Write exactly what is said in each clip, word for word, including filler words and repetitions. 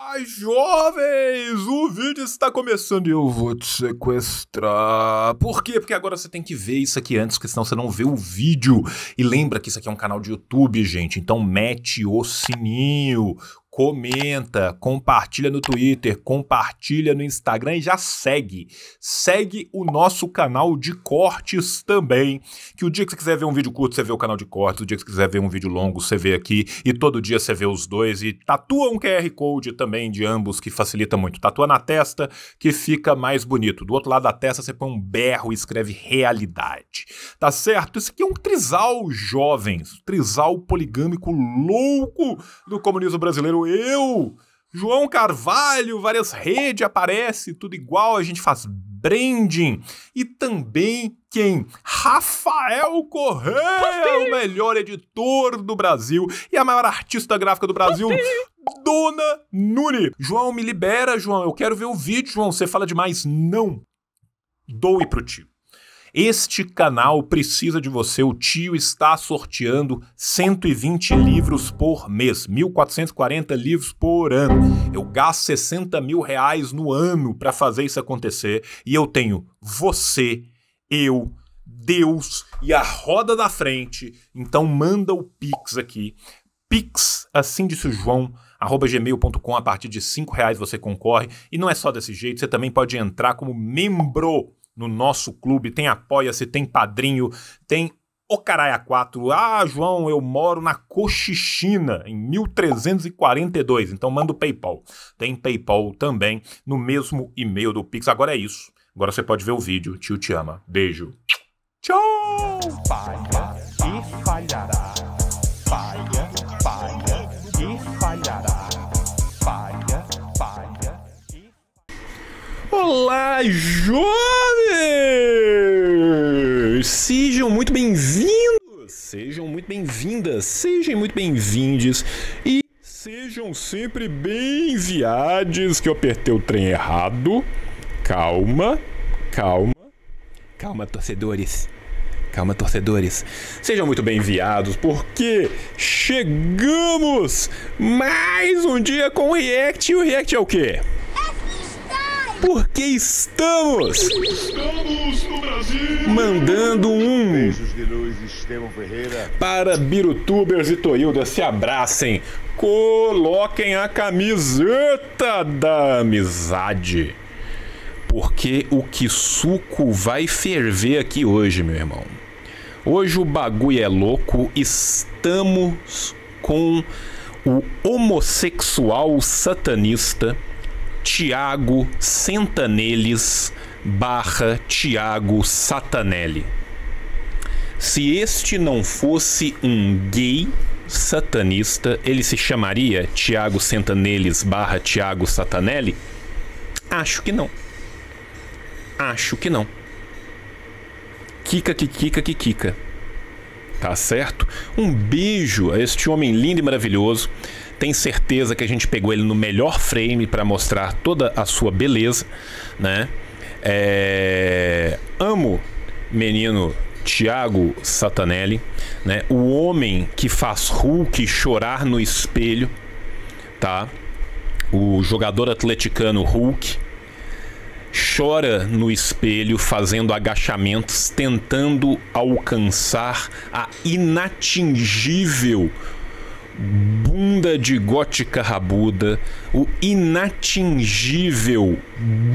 Ai, jovens, o vídeo está começando e eu vou te sequestrar. Por quê? Porque agora você tem que ver isso aqui antes, porque senão você não vê o vídeo. E lembra que isso aqui é um canal de YouTube, gente, então mete o sininho, comenta, compartilha no Twitter, compartilha no Instagram e já segue. Segue o nosso canal de cortes também, que o dia que você quiser ver um vídeo curto, você vê o canal de cortes, o dia que você quiser ver um vídeo longo, você vê aqui, e todo dia você vê os dois, e tatua um Q R Code também de ambos, que facilita muito. Tatua na testa, que fica mais bonito. Do outro lado da testa, você põe um berro e escreve realidade. Tá certo? Isso aqui é um trisal, jovens, trisal poligâmico louco do comunismo brasileiro. Eu, João Carvalho, várias redes aparecem, tudo igual, a gente faz branding. E também quem? Rafael Correia, o melhor editor do Brasil e a maior artista gráfica do Brasil, Dona Nuri. João, me libera, João, eu quero ver o vídeo, João, você fala demais. Não, doe pro tio. Este canal precisa de você, o tio está sorteando cento e vinte livros por mês, mil quatrocentos e quarenta livros por ano. Eu gasto sessenta mil reais no ano para fazer isso acontecer e eu tenho você, eu, Deus e a roda da frente. Então manda o Pix aqui, Pix, assim disse o João, arroba gmail ponto com, a partir de cinco reais você concorre. E não é só desse jeito, você também pode entrar como membro no nosso clube, tem Apoia-se, tem Padrinho, tem o Caraia quatro. Ah, João, eu moro na Cochichina, em mil trezentos e quarenta e dois, então manda o PayPal. Tem PayPal também, no mesmo e-mail do Pix. Agora é isso, agora você pode ver o vídeo. Tio te ama, beijo. Tchau! Falha e falhará, falha, falha e falhará, falha, falha e... Olá, jovens! Sejam muito bem-vindos, sejam muito bem-vindas, sejam muito bem-vindes e sejam sempre bem-viades, que eu apertei o trem errado. Calma, calma, calma, torcedores. Calma, torcedores. Sejam muito bem-vindos, porque chegamos mais um dia com o React. E o React é o quê? Porque estamos, estamos no Brasil, mandando um beijos de Luiz Estevão Ferreira para birutubers e toildas. Se abracem, coloquem a camiseta da amizade, porque o que suco vai ferver aqui hoje, meu irmão. Hoje o bagulho é louco. Estamos com o homossexual satanista Tiago Santinelli barra Tiago Santinelli. Se este não fosse um gay satanista, ele se chamaria Tiago Santinelli barra Tiago Santinelli? Acho que não. Acho que não. Kika, kika, kika. Tá certo? Um beijo a este homem lindo e maravilhoso. Tem certeza que a gente pegou ele no melhor frame para mostrar toda a sua beleza, né? É... Amo menino Tiago Santinelli, né? O homem que faz Hulk chorar no espelho, tá? O jogador atleticano Hulk chora no espelho fazendo agachamentos, tentando alcançar a inatingível bunda de gótica rabuda, o inatingível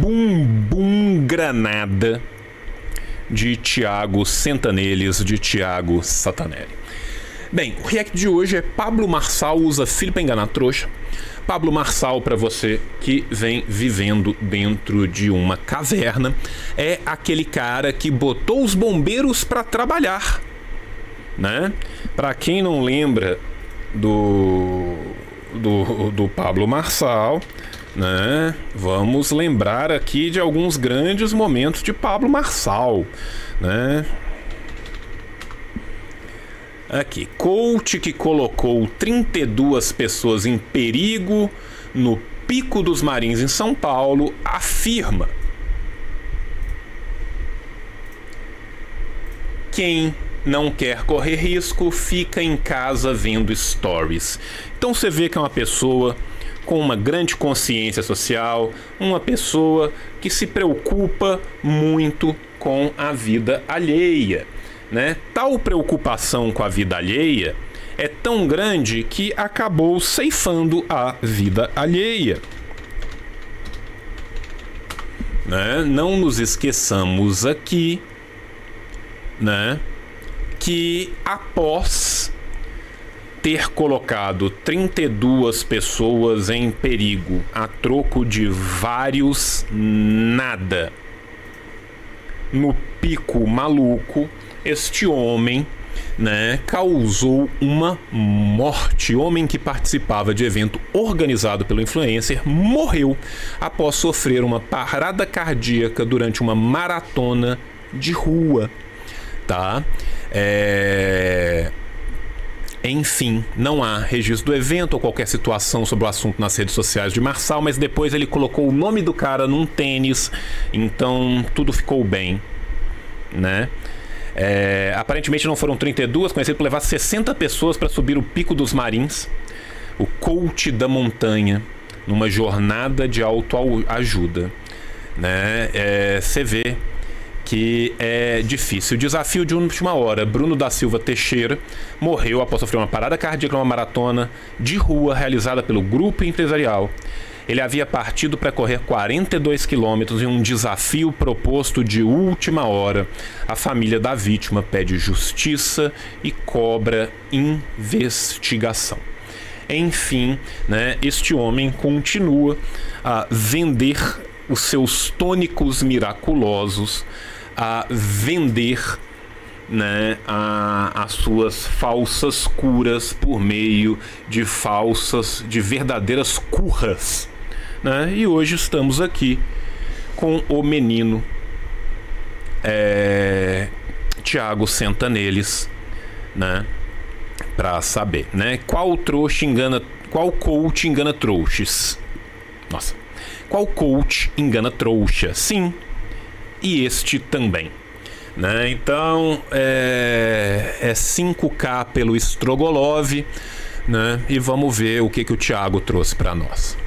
bumbum granada de Tiago Santinelli, de Tiago Santinelli. Bem, o react de hoje é Pablo Marçal usa filho pra enganar trouxa. Pablo Marçal, para você que vem vivendo dentro de uma caverna, é aquele cara que botou os bombeiros para trabalhar, né? Para quem não lembra do, do, do Pablo Marçal, né? Vamos lembrar aqui de alguns grandes momentos de Pablo Marçal, né? Aqui, coach que colocou trinta e duas pessoas em perigo no Pico dos Marins, em São Paulo, afirma: quem não quer correr risco fica em casa vendo stories. Então você vê que é uma pessoa com uma grande consciência social, uma pessoa que se preocupa muito com a vida alheia, né? Tal preocupação com a vida alheia é tão grande que acabou ceifando a vida alheia, né? Não nos esqueçamos aqui, né, que após ter colocado trinta e duas pessoas em perigo a troco de vários nada, no pico maluco, este homem, né, causou uma morte. Homem que participava de evento organizado pelo influencer morreu após sofrer uma parada cardíaca durante uma maratona de rua, tá? É... Enfim, não há registro do evento ou qualquer situação sobre o assunto nas redes sociais de Marçal, mas depois ele colocou o nome do cara num tênis, então tudo ficou bem, né? É, aparentemente não foram trinta e duas, conhecido por levar sessenta pessoas para subir o Pico dos Marins, o coach da montanha, numa jornada de autoajuda, né? É, você vê que é difícil. Desafio de última hora. Bruno da Silva Teixeira morreu após sofrer uma parada cardíaca numa maratona de rua realizada pelo grupo empresarial. Ele havia partido para correr quarenta e dois quilômetros em um desafio proposto de última hora. A família da vítima pede justiça e cobra investigação. Enfim, né, este homem continua a vender os seus tônicos miraculosos, a vender, né, a, as suas falsas curas por meio de falsas, de verdadeiras curras, né? E hoje estamos aqui com o menino é, Tiago Santinelli, né, para saber, né, qual trouxa engana, qual coach engana trouxas. Nossa, qual coach engana trouxa? Sim, e este também. Né? Então, é, é cinco K pelo Strogolov, né? E vamos ver o que, que o Tiago trouxe para nós.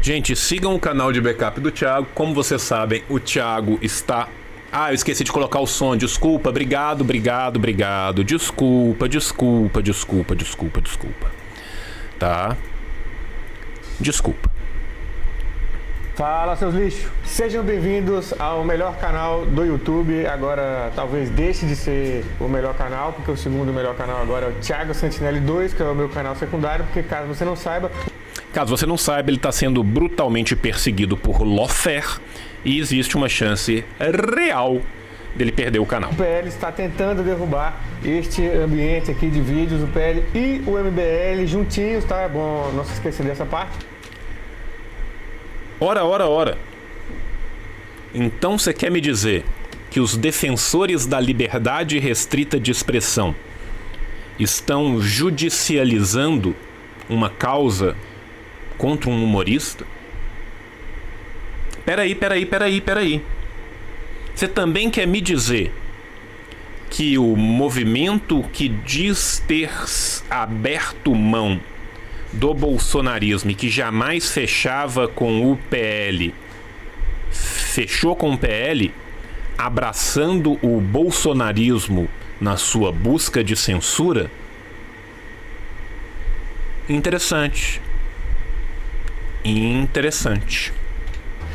Gente, sigam o canal de backup do Tiago. Como vocês sabem, o Tiago está... Ah, eu esqueci de colocar o som, desculpa, obrigado, obrigado, obrigado. Desculpa, desculpa, desculpa, desculpa, desculpa. Tá? Desculpa. Fala, seus lixos. Sejam bem-vindos ao melhor canal do YouTube. Agora, talvez deixe de ser o melhor canal, porque o segundo melhor canal agora é o Tiago Santinelli dois, que é o meu canal secundário, porque caso você não saiba... Caso você não saiba, ele está sendo brutalmente perseguido por Lofer e existe uma chance real dele perder o canal. O P L está tentando derrubar este ambiente aqui de vídeos, o P L e o M B L juntinhos, tá? É bom não se esquecer dessa parte. Ora, ora, ora. Então você quer me dizer que os defensores da liberdade restrita de expressão estão judicializando uma causa contra um humorista? Peraí, peraí, peraí, peraí. Você também quer me dizer que o movimento que diz ter aberto mão do bolsonarismo e que jamais fechava com o P L, fechou com o P L, abraçando o bolsonarismo na sua busca de censura? Interessante. Interessante.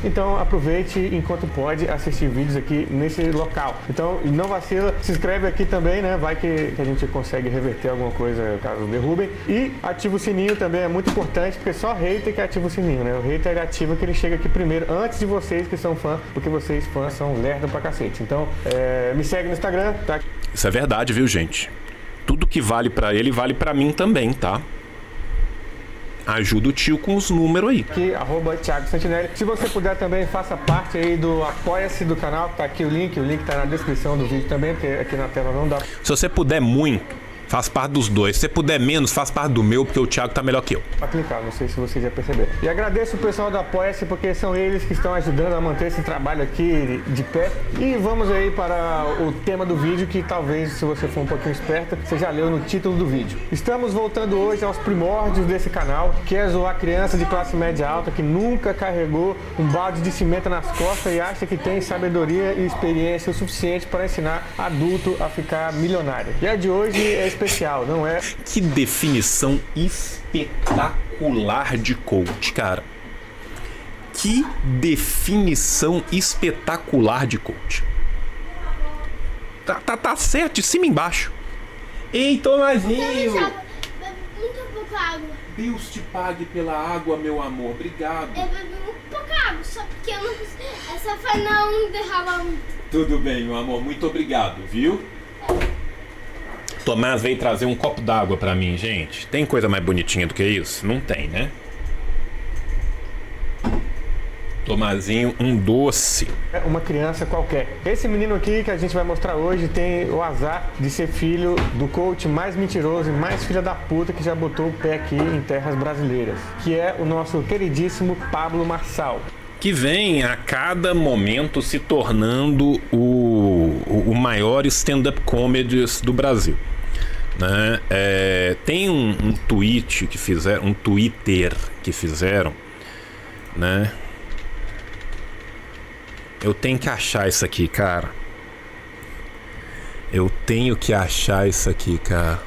Então aproveite enquanto pode assistir vídeos aqui nesse local. Então não vacila, se inscreve aqui também, né? Vai que, que a gente consegue reverter alguma coisa caso derrubem. E ativa o sininho também, é muito importante, porque só hater que ativa o sininho, né? O hater ativa que ele chega aqui primeiro, antes de vocês que são fã, porque vocês fãs são lerda pra cacete. Então é, me segue no Instagram, tá? Isso é verdade, viu, gente? Tudo que vale pra ele, vale pra mim também, tá? Ajuda o tio com os números aí. Aqui, arroba Tiago Santinelli. Se você puder também, faça parte aí do Apoia-se do canal, tá aqui o link, o link tá na descrição do vídeo também, porque aqui na tela não dá. Se você puder muito, Faz parte dos dois. Se você puder menos, faz parte do meu, porque o Thiago tá melhor que eu. Pra clicar, não sei se vocês já perceberam. E agradeço o pessoal da Apoia-se, porque são eles que estão ajudando a manter esse trabalho aqui de pé. E vamos aí para o tema do vídeo, que talvez, se você for um pouquinho esperta, você já leu no título do vídeo. Estamos voltando hoje aos primórdios desse canal, que é zoar criança de classe média alta que nunca carregou um balde de cimento nas costas e acha que tem sabedoria e experiência o suficiente para ensinar adulto a ficar milionário. E a de hoje é especial, não é? Que definição espetacular de coach, cara. Que definição espetacular de coach. Tá, tá, tá certo, de cima embaixo. Ei, Tomazinho! Muito pouca água. Deus te pague pela água, meu amor. Obrigado. Eu bebi muito pouca água, só porque eu não... Essa foi não derramar muito. Tudo bem, meu amor. Muito obrigado, viu? Tomás veio trazer um copo d'água pra mim, gente. Tem coisa mais bonitinha do que isso? Não tem, né? Tomazinho, um doce. É uma criança qualquer. Esse menino aqui que a gente vai mostrar hoje tem o azar de ser filho do coach mais mentiroso e mais filha da puta que já botou o pé aqui em terras brasileiras, que é o nosso queridíssimo Pablo Marçal, que vem a cada momento se tornando o, o maior stand-up comedy do Brasil, né? É, tem um, um tweet que fizeram, um Twitter que fizeram, né? Eu tenho que achar isso aqui, cara. Eu tenho que achar isso aqui, cara.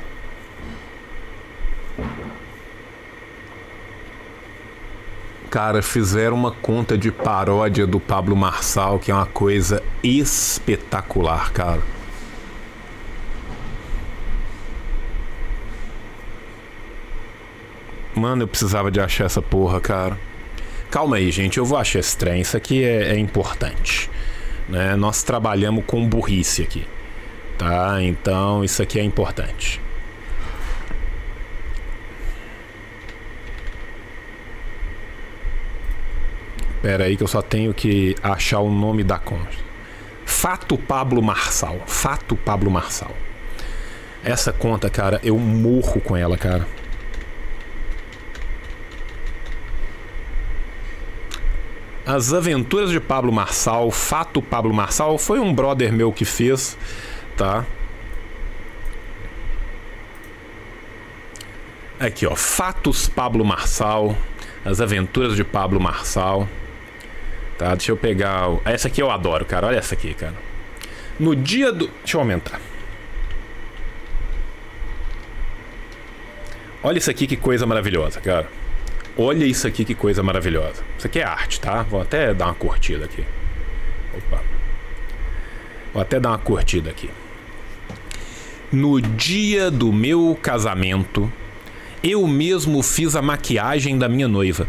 Cara, fizeram uma conta de paródia do Pablo Marçal, que é uma coisa espetacular, cara. Mano, eu precisava de achar essa porra, cara. Calma aí, gente, eu vou achar esse trem, isso aqui é, é importante, né? Nós trabalhamos com burrice aqui, tá? Então isso aqui é importante. Pera aí que eu só tenho que achar o nome da conta. Fato Pablo Marçal, Fato Pablo Marçal. Essa conta, cara, eu morro com ela, cara. As Aventuras de Pablo Marçal, Fato Pablo Marçal, foi um brother meu que fez, tá? Aqui, ó, Fatos Pablo Marçal, As Aventuras de Pablo Marçal, tá? Deixa eu pegar... O... Essa aqui eu adoro, cara, olha essa aqui, cara. No dia do... Deixa eu aumentar. Olha isso aqui, que coisa maravilhosa, cara. Olha isso aqui, que coisa maravilhosa. Isso aqui é arte, tá? Vou até dar uma curtida aqui. Opa. Vou até dar uma curtida aqui. No dia do meu casamento, eu mesmo fiz a maquiagem da minha noiva.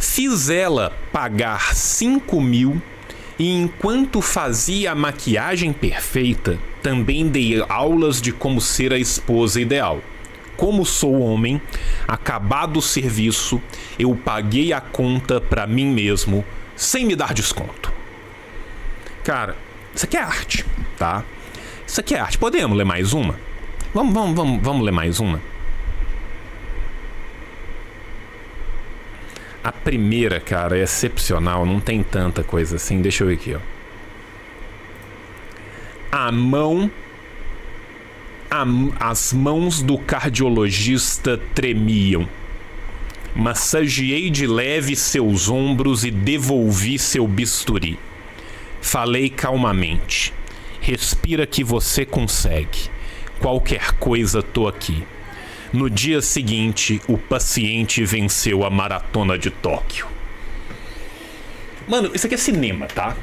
Fiz ela pagar cinco mil e, enquanto fazia a maquiagem perfeita, também dei aulas de como ser a esposa ideal. Como sou homem, acabado o serviço, eu paguei a conta pra mim mesmo, sem me dar desconto. Cara, isso aqui é arte, tá? Isso aqui é arte. Podemos ler mais uma? Vamos, vamos, vamos, vamos ler mais uma? A primeira, cara, é excepcional, não tem tanta coisa assim. Deixa eu ver aqui, ó. A mão... As mãos do cardiologista tremiam. Massageei de leve seus ombros e devolvi seu bisturi. Falei calmamente. Respira que você consegue. Qualquer coisa, tô aqui. No dia seguinte, o paciente venceu a maratona de Tóquio. Mano, isso aqui é cinema, tá?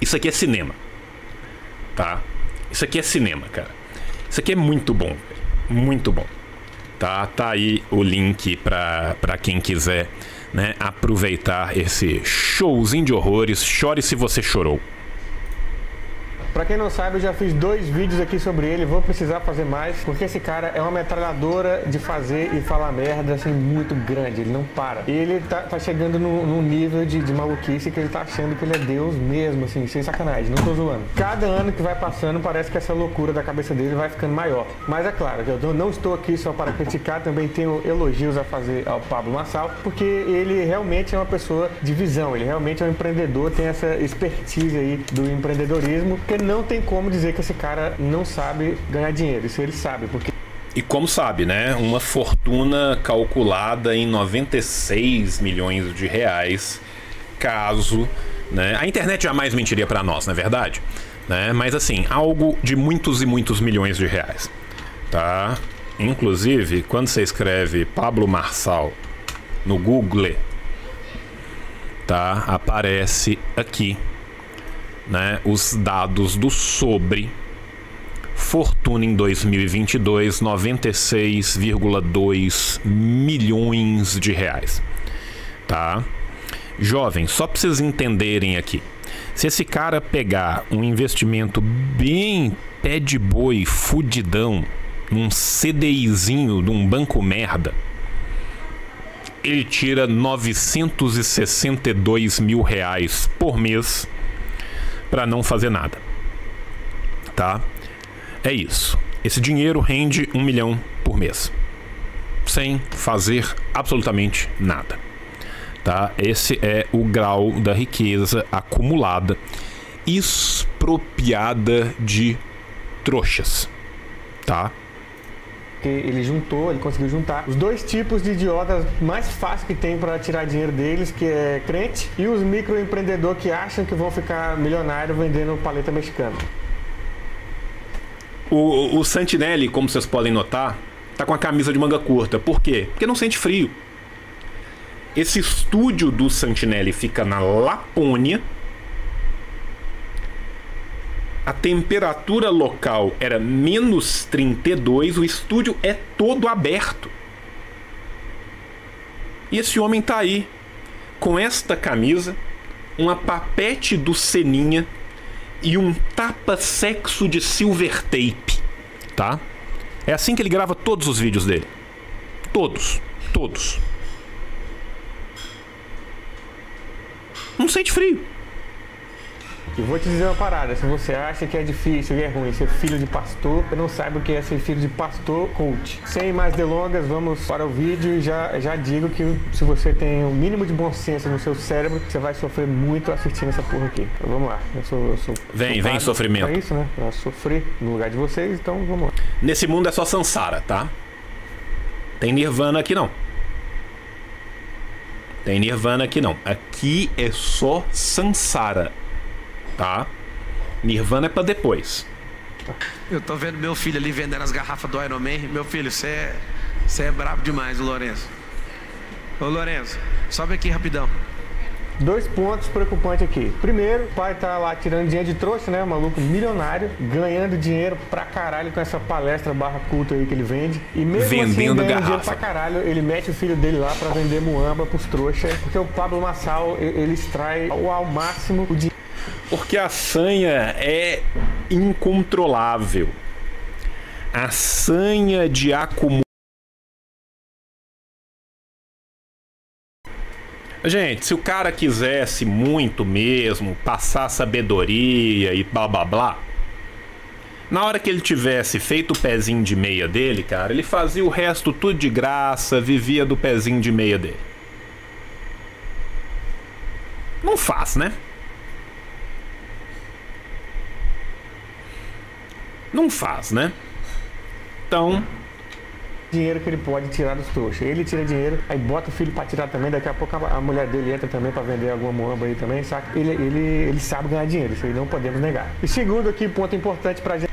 Isso aqui é cinema. Tá? Isso aqui é cinema, cara. Isso aqui é muito bom, muito bom. Tá, tá aí o link pra, pra quem quiser, né, aproveitar esse showzinho de horrores. Chore se você chorou. Pra quem não sabe, eu já fiz dois vídeos aqui sobre ele, vou precisar fazer mais, porque esse cara é uma metralhadora de fazer e falar merda, assim, muito grande, ele não para. E ele tá, tá chegando num, num nível de, de maluquice que ele tá achando que ele é Deus mesmo, assim, sem sacanagem, não tô zoando. Cada ano que vai passando, parece que essa loucura da cabeça dele vai ficando maior. Mas é claro, eu não estou aqui só para criticar, também tenho elogios a fazer ao Pablo Marçal, porque ele realmente é uma pessoa de visão, ele realmente é um empreendedor, tem essa expertise aí do empreendedorismo, que não tem como dizer que esse cara não sabe ganhar dinheiro, isso ele sabe, porque... E como sabe, né? Uma fortuna calculada em noventa e seis milhões de reais, caso... Né? A internet jamais mentiria para nós, não é verdade? Né? Mas assim, algo de muitos e muitos milhões de reais, tá? Inclusive, quando você escreve Pablo Marçal no Google, tá? Aparece aqui, né? Os dados do sobre fortuna em dois mil e vinte e dois, noventa e seis vírgula dois milhões de reais, tá? Jovem, só para vocês entenderem aqui, se esse cara pegar um investimento bem pé de boi, fudidão, num CDIzinho de um banco merda, ele tira novecentos e sessenta e dois mil reais por mês para não fazer nada, tá? É isso. Esse dinheiro rende um milhão por mês, sem fazer absolutamente nada, tá? Esse é o grau da riqueza acumulada, expropriada de trouxas, tá? Porque ele juntou, ele conseguiu juntar os dois tipos de idiotas mais fáceis que tem para tirar dinheiro deles, que é crente e os microempreendedor que acham que vão ficar milionário vendendo paleta mexicana. O, o Santinelli, como vocês podem notar, tá com a camisa de manga curta. Por quê? Porque não sente frio. Esse estúdio do Santinelli fica na Lapônia. A temperatura local era menos trinta e dois, o estúdio é todo aberto. E esse homem tá aí, com esta camisa, uma papete do Seninha e um tapa-sexo de silver tape, tá? É assim que ele grava todos os vídeos dele. Todos, todos. Não sente frio. E vou te dizer uma parada, se você acha que é difícil e é ruim ser filho de pastor, eu não saiba o que é ser filho de pastor coach. Sem mais delongas, vamos para o vídeo e já, já digo que se você tem o mínimo de bom senso no seu cérebro, você vai sofrer muito assistindo essa porra aqui. Então, vamos lá. Eu sou, eu sou vem, vem sofrimento. É isso, né? Pra sofrer no lugar de vocês, então vamos lá. Nesse mundo é só Sansara, tá? Tem Nirvana aqui não. Tem Nirvana aqui não. Aqui é só Sansara. Tá? Nirvana é pra depois. Eu tô vendo meu filho ali vendendo as garrafas do Iron Man. Meu filho, você é brabo demais, o Lourenço. Ô Lourenço, sobe aqui rapidão. Dois pontos preocupantes aqui. Primeiro, o pai tá lá tirando dinheiro de trouxa, né? Maluco milionário, ganhando dinheiro pra caralho com essa palestra barra culto aí que ele vende. E mesmo Vendendo assim, ganhando garrafa. dinheiro pra caralho, ele mete o filho dele lá pra vender muamba pros trouxas. Porque o Pablo Marçal, ele extrai ao máximo o dinheiro. Porque a sanha é incontrolável. A sanha de acumular. Gente, se o cara quisesse muito mesmo passar sabedoria e blá blá blá, na hora que ele tivesse feito o pezinho de meia dele, cara, ele fazia o resto tudo de graça, vivia do pezinho de meia dele. Não faz, né? Não faz, né? Então... dinheiro que ele pode tirar dos trouxas. Ele tira dinheiro, aí bota o filho pra tirar também, daqui a pouco a mulher dele entra também pra vender alguma muamba aí também, saca? Ele, ele, ele sabe ganhar dinheiro, isso aí não podemos negar. E segundo aqui, ponto importante pra gente...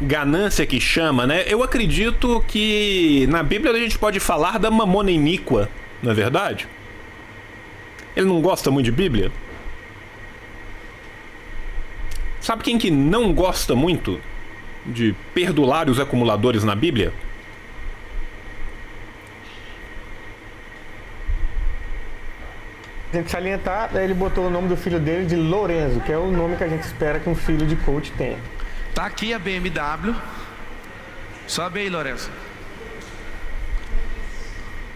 ganância que chama, né? Eu acredito que na Bíblia a gente pode falar da mamona iníqua, não é verdade? Ele não gosta muito de Bíblia? Sabe quem que não gosta muito de perdular os acumuladores na Bíblia? Tem que salientar, ele botou o nome do filho dele de Lorenzo, que é o nome que a gente espera que um filho de coach tenha. Tá aqui a B M W. Sobe aí, Lorenzo.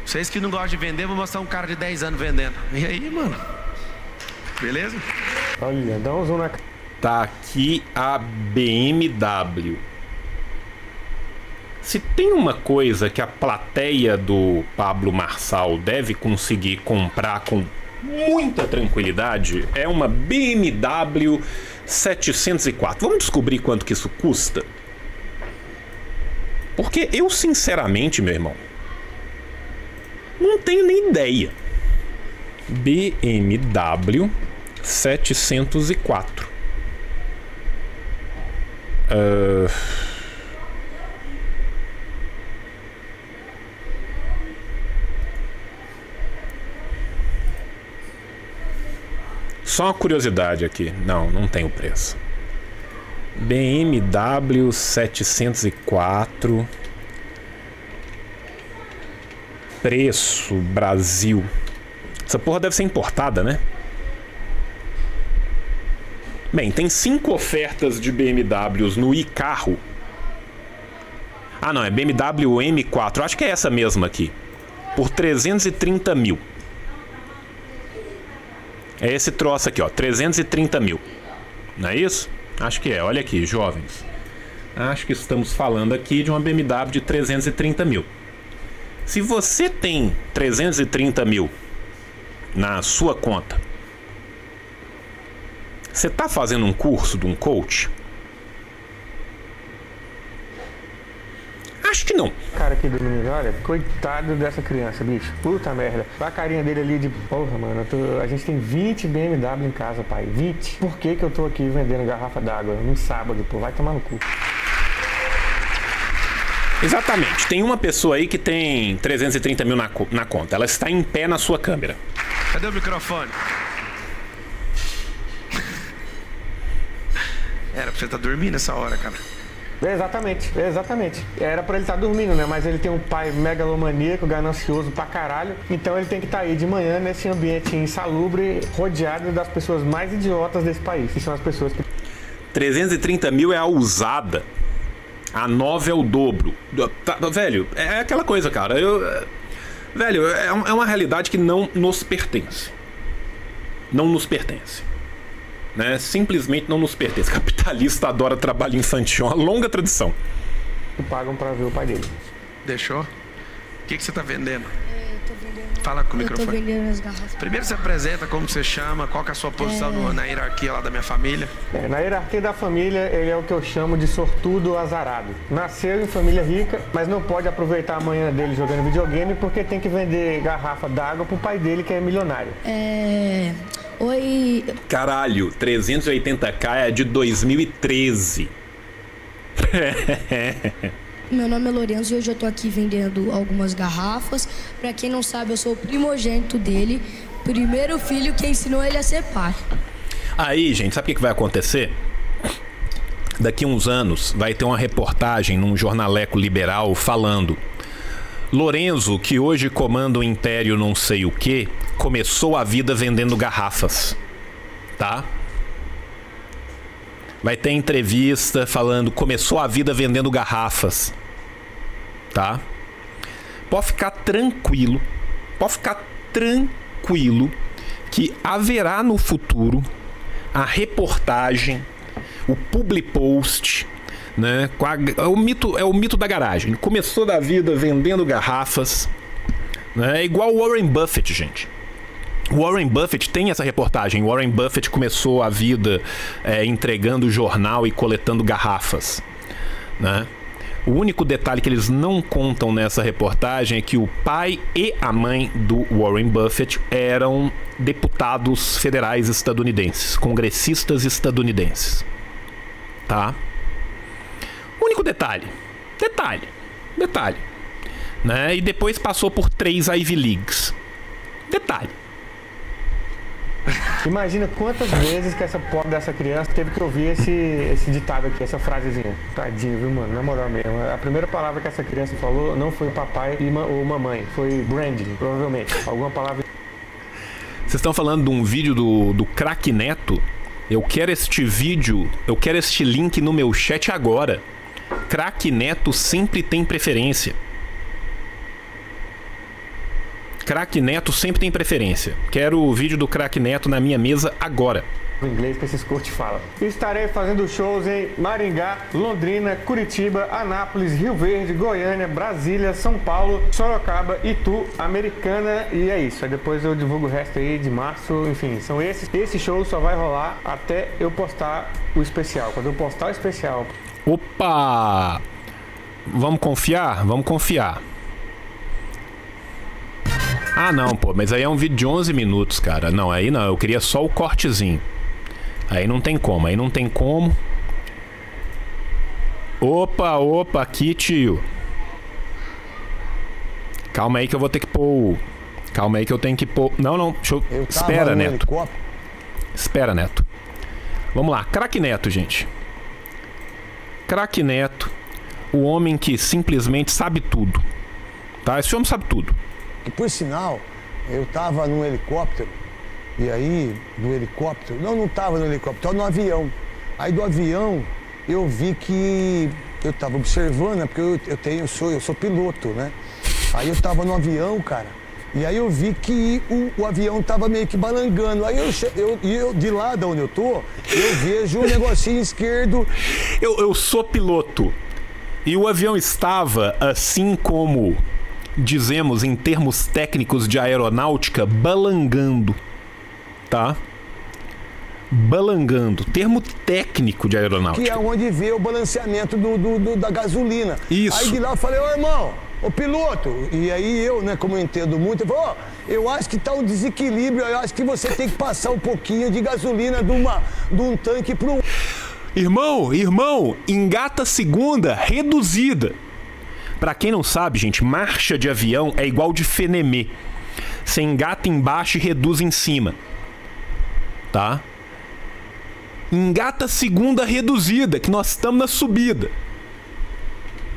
Vocês que não gostam de vender, vou mostrar um cara de dez anos vendendo. E aí, mano? Beleza? Olha, dá um zoom na... Tá aqui a B M W. Se tem uma coisa que a plateia do Pablo Marçal deve conseguir comprar com muita tranquilidade, é uma B M W setecentos e quatro. Vamos descobrir quanto que isso custa? Porque eu, sinceramente, meu irmão, não tenho nem ideia. B M W setecentos e quatro. Uh... Só uma curiosidade aqui. Não, não tem o preço. B M W setecentos e quatro. Preço Brasil. Essa porra deve ser importada, né? Bem, tem cinco ofertas de B M Ws no iCarro. Ah, não. É B M W M quatro. Eu acho que é essa mesma aqui. Por trezentos e trinta mil. É esse troço aqui, ó, trezentos e trinta mil. Não é isso? Acho que é, olha aqui, jovens. Acho que estamos falando aqui de uma B M W de trezentos e trinta mil. Se você tem trezentos e trinta mil na sua conta, você tá fazendo um curso de um coach? Acho que não. Cara aqui do menino, olha, coitado dessa criança, bicho. Puta merda. A carinha dele ali de porra, mano. Eu tô... A gente tem vinte B M W em casa, pai. vinte. Por que que eu tô aqui vendendo garrafa d'água num sábado, pô? Vai tomar no cu. Exatamente. Tem uma pessoa aí que tem trezentos e trinta mil na, co na conta. Ela está em pé na sua câmera. Cadê o microfone? Era pra você estar dormindo essa hora, cara. Exatamente, exatamente. Era pra ele estar dormindo, né? Mas ele tem um pai megalomaníaco, ganancioso pra caralho. Então ele tem que estar aí de manhã nesse ambiente insalubre, rodeado das pessoas mais idiotas desse país. Que são as pessoas que... trezentos e trinta mil é a usada. A nova é o dobro. Tá, velho, é aquela coisa, cara. Eu, velho, é uma realidade que não nos pertence. Não nos pertence. Né? Simplesmente não nos pertence. Capitalista adora trabalho infantil, uma longa tradição. Que pagam pra ver o pai dele. Deixou? O que, que você tá vendendo? Eu tô vendendo... Fala com o microfone. Eu tô vendendo as garrafas. Primeiro se apresenta, como você chama, qual que é a sua posição é... na hierarquia lá da minha família? É, na hierarquia da família, ele é o que eu chamo de sortudo azarado. Nasceu em família rica, mas não pode aproveitar a manhã dele jogando videogame porque tem que vender garrafa d'água pro pai dele que é milionário. É... Oi. Caralho, trezentos e oitenta K é de dois mil e treze. Meu nome é Lourenço e hoje eu tô aqui vendendo algumas garrafas. Pra quem não sabe, eu sou o primogênito dele. Primeiro filho que ensinou ele a ser pai. Aí, gente, sabe o que vai acontecer? Daqui uns anos vai ter uma reportagem num jornaleco liberal falando: Lorenzo, que hoje comanda o império não sei o que, começou a vida vendendo garrafas, tá? Vai ter entrevista falando, começou a vida vendendo garrafas, tá? Pode ficar tranquilo, pode ficar tranquilo que haverá no futuro a reportagem, o public post... Né? Com a, é, o mito, é o mito da garagem. Começou da vida vendendo garrafas, né? É igual o Warren Buffett, gente. O Warren Buffett tem essa reportagem. O Warren Buffett começou a vida é, entregando jornal e coletando garrafas, né? O único detalhe que eles não contam nessa reportagem é que o pai e a mãe do Warren Buffett eram deputados federais estadunidenses, congressistas estadunidenses, tá? Único detalhe, detalhe, detalhe, né? E depois passou por três Ivy Leagues, detalhe. Imagina quantas vezes que essa pobre dessa criança teve que ouvir esse, esse ditado aqui, essa frasezinha. Tadinho, viu, mano? Na moral mesmo. A primeira palavra que essa criança falou não foi papai ou mamãe, foi branding, provavelmente. Alguma palavra... Vocês estão falando de um vídeo do, do Craque Neto. Eu quero este vídeo, eu quero este link no meu chat agora. Craque Neto sempre tem preferência. Craque Neto sempre tem preferência. Quero o vídeo do Craque Neto na minha mesa agora. O inglês que esses cortes falam. Estarei fazendo shows em Maringá, Londrina, Curitiba, Anápolis, Rio Verde, Goiânia, Brasília, São Paulo, Sorocaba, Itu, Americana, e é isso. Aí depois eu divulgo o resto aí de março, enfim, são esses. Esse show só vai rolar até eu postar o especial. Quando eu postar o especial... Opa! Vamos confiar? Vamos confiar. Ah, não, pô, mas aí é um vídeo de onze minutos, cara. Não, aí não, eu queria só o cortezinho. Aí não tem como, aí não tem como. Opa, opa, aqui, tio. Calma aí que eu vou ter que pôr... Calma aí que eu tenho que pôr... Não, não, deixa eu... eu Espera, Neto. Espera, Neto. Vamos lá, Craque Neto, gente. Craque Neto, o homem que simplesmente sabe tudo. Tá? Esse homem sabe tudo. E por sinal, eu tava num helicóptero, e aí, do helicóptero, não, não tava no helicóptero, tava no avião. Aí do avião, eu vi que, eu tava observando, né, porque eu, eu, tenho, eu, sou, eu sou piloto, né? Aí eu tava no avião, cara, e aí eu vi que o, o avião tava meio que balangando. Aí eu, eu, eu, de lá de onde eu tô, eu vejo um negocinho esquerdo. Eu, eu sou piloto, e o avião estava assim como... dizemos em termos técnicos de aeronáutica, balangando, tá? Balangando, termo técnico de aeronáutica. Que é onde vê o balanceamento do, do, do, da gasolina. Isso. Aí de lá eu falei, ô irmão, ô piloto, e aí eu, né, como eu entendo muito, eu falei, ó, oh, eu acho que tá um desequilíbrio, eu acho que você tem que passar um pouquinho de gasolina de, uma, de um tanque pro... Irmão, irmão, engata segunda, reduzida. Pra quem não sabe, gente, marcha de avião é igual de fenemê. Você engata embaixo e reduz em cima. Tá? Engata segunda reduzida, que nós estamos na subida.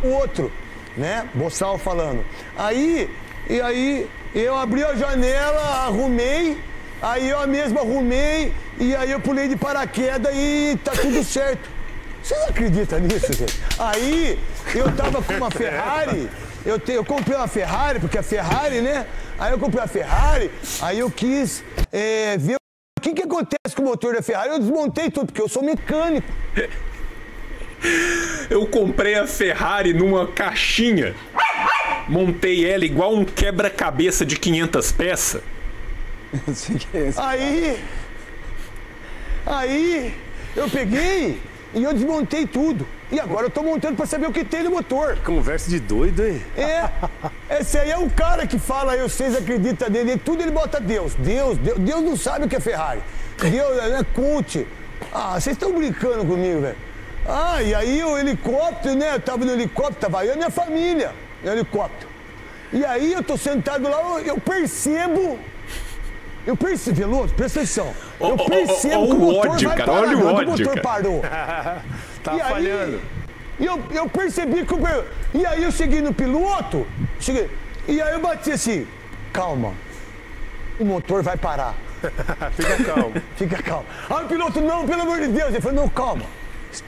O outro, né? Boçal falando. Aí, e aí, eu abri a janela, arrumei, aí eu mesmo arrumei, e aí eu pulei de paraquedas e tá tudo certo. Vocês acreditam nisso, gente? Aí, eu tava com uma Ferrari, eu, te, eu comprei uma Ferrari, porque a Ferrari, né? Aí eu comprei a Ferrari, aí eu quis é, ver o que que acontece com o motor da Ferrari. Eu desmontei tudo, porque eu sou mecânico. Eu comprei a Ferrari numa caixinha, montei ela igual um quebra-cabeça de quinhentas peças. Aí, aí, eu peguei... E eu desmontei tudo. E agora eu tô montando pra saber o que tem no motor. Conversa de doido, hein? É. Esse aí é um cara que fala, eu vocês acreditam nele, tudo ele bota Deus. Deus, Deus, Deus não sabe o que é Ferrari. Deus é, né, Conte. Ah, vocês estão brincando comigo, velho. Ah, e aí o helicóptero, né? Eu tava no helicóptero, tava eu e minha família no helicóptero. E aí eu tô sentado lá, eu percebo... Eu percebo, Veloso, presta atenção. Eu percebo oh, oh, oh, oh, que o motor ódio, vai parar, olha o ódio, o motor cara. Parou. Tá e falhando. Aí, eu, eu percebi que o... E aí eu cheguei no piloto, cheguei, e aí eu bati assim, calma, o motor vai parar. Fica calmo. Fica calmo. Aí o piloto, não, pelo amor de Deus. Ele falou, não, calma,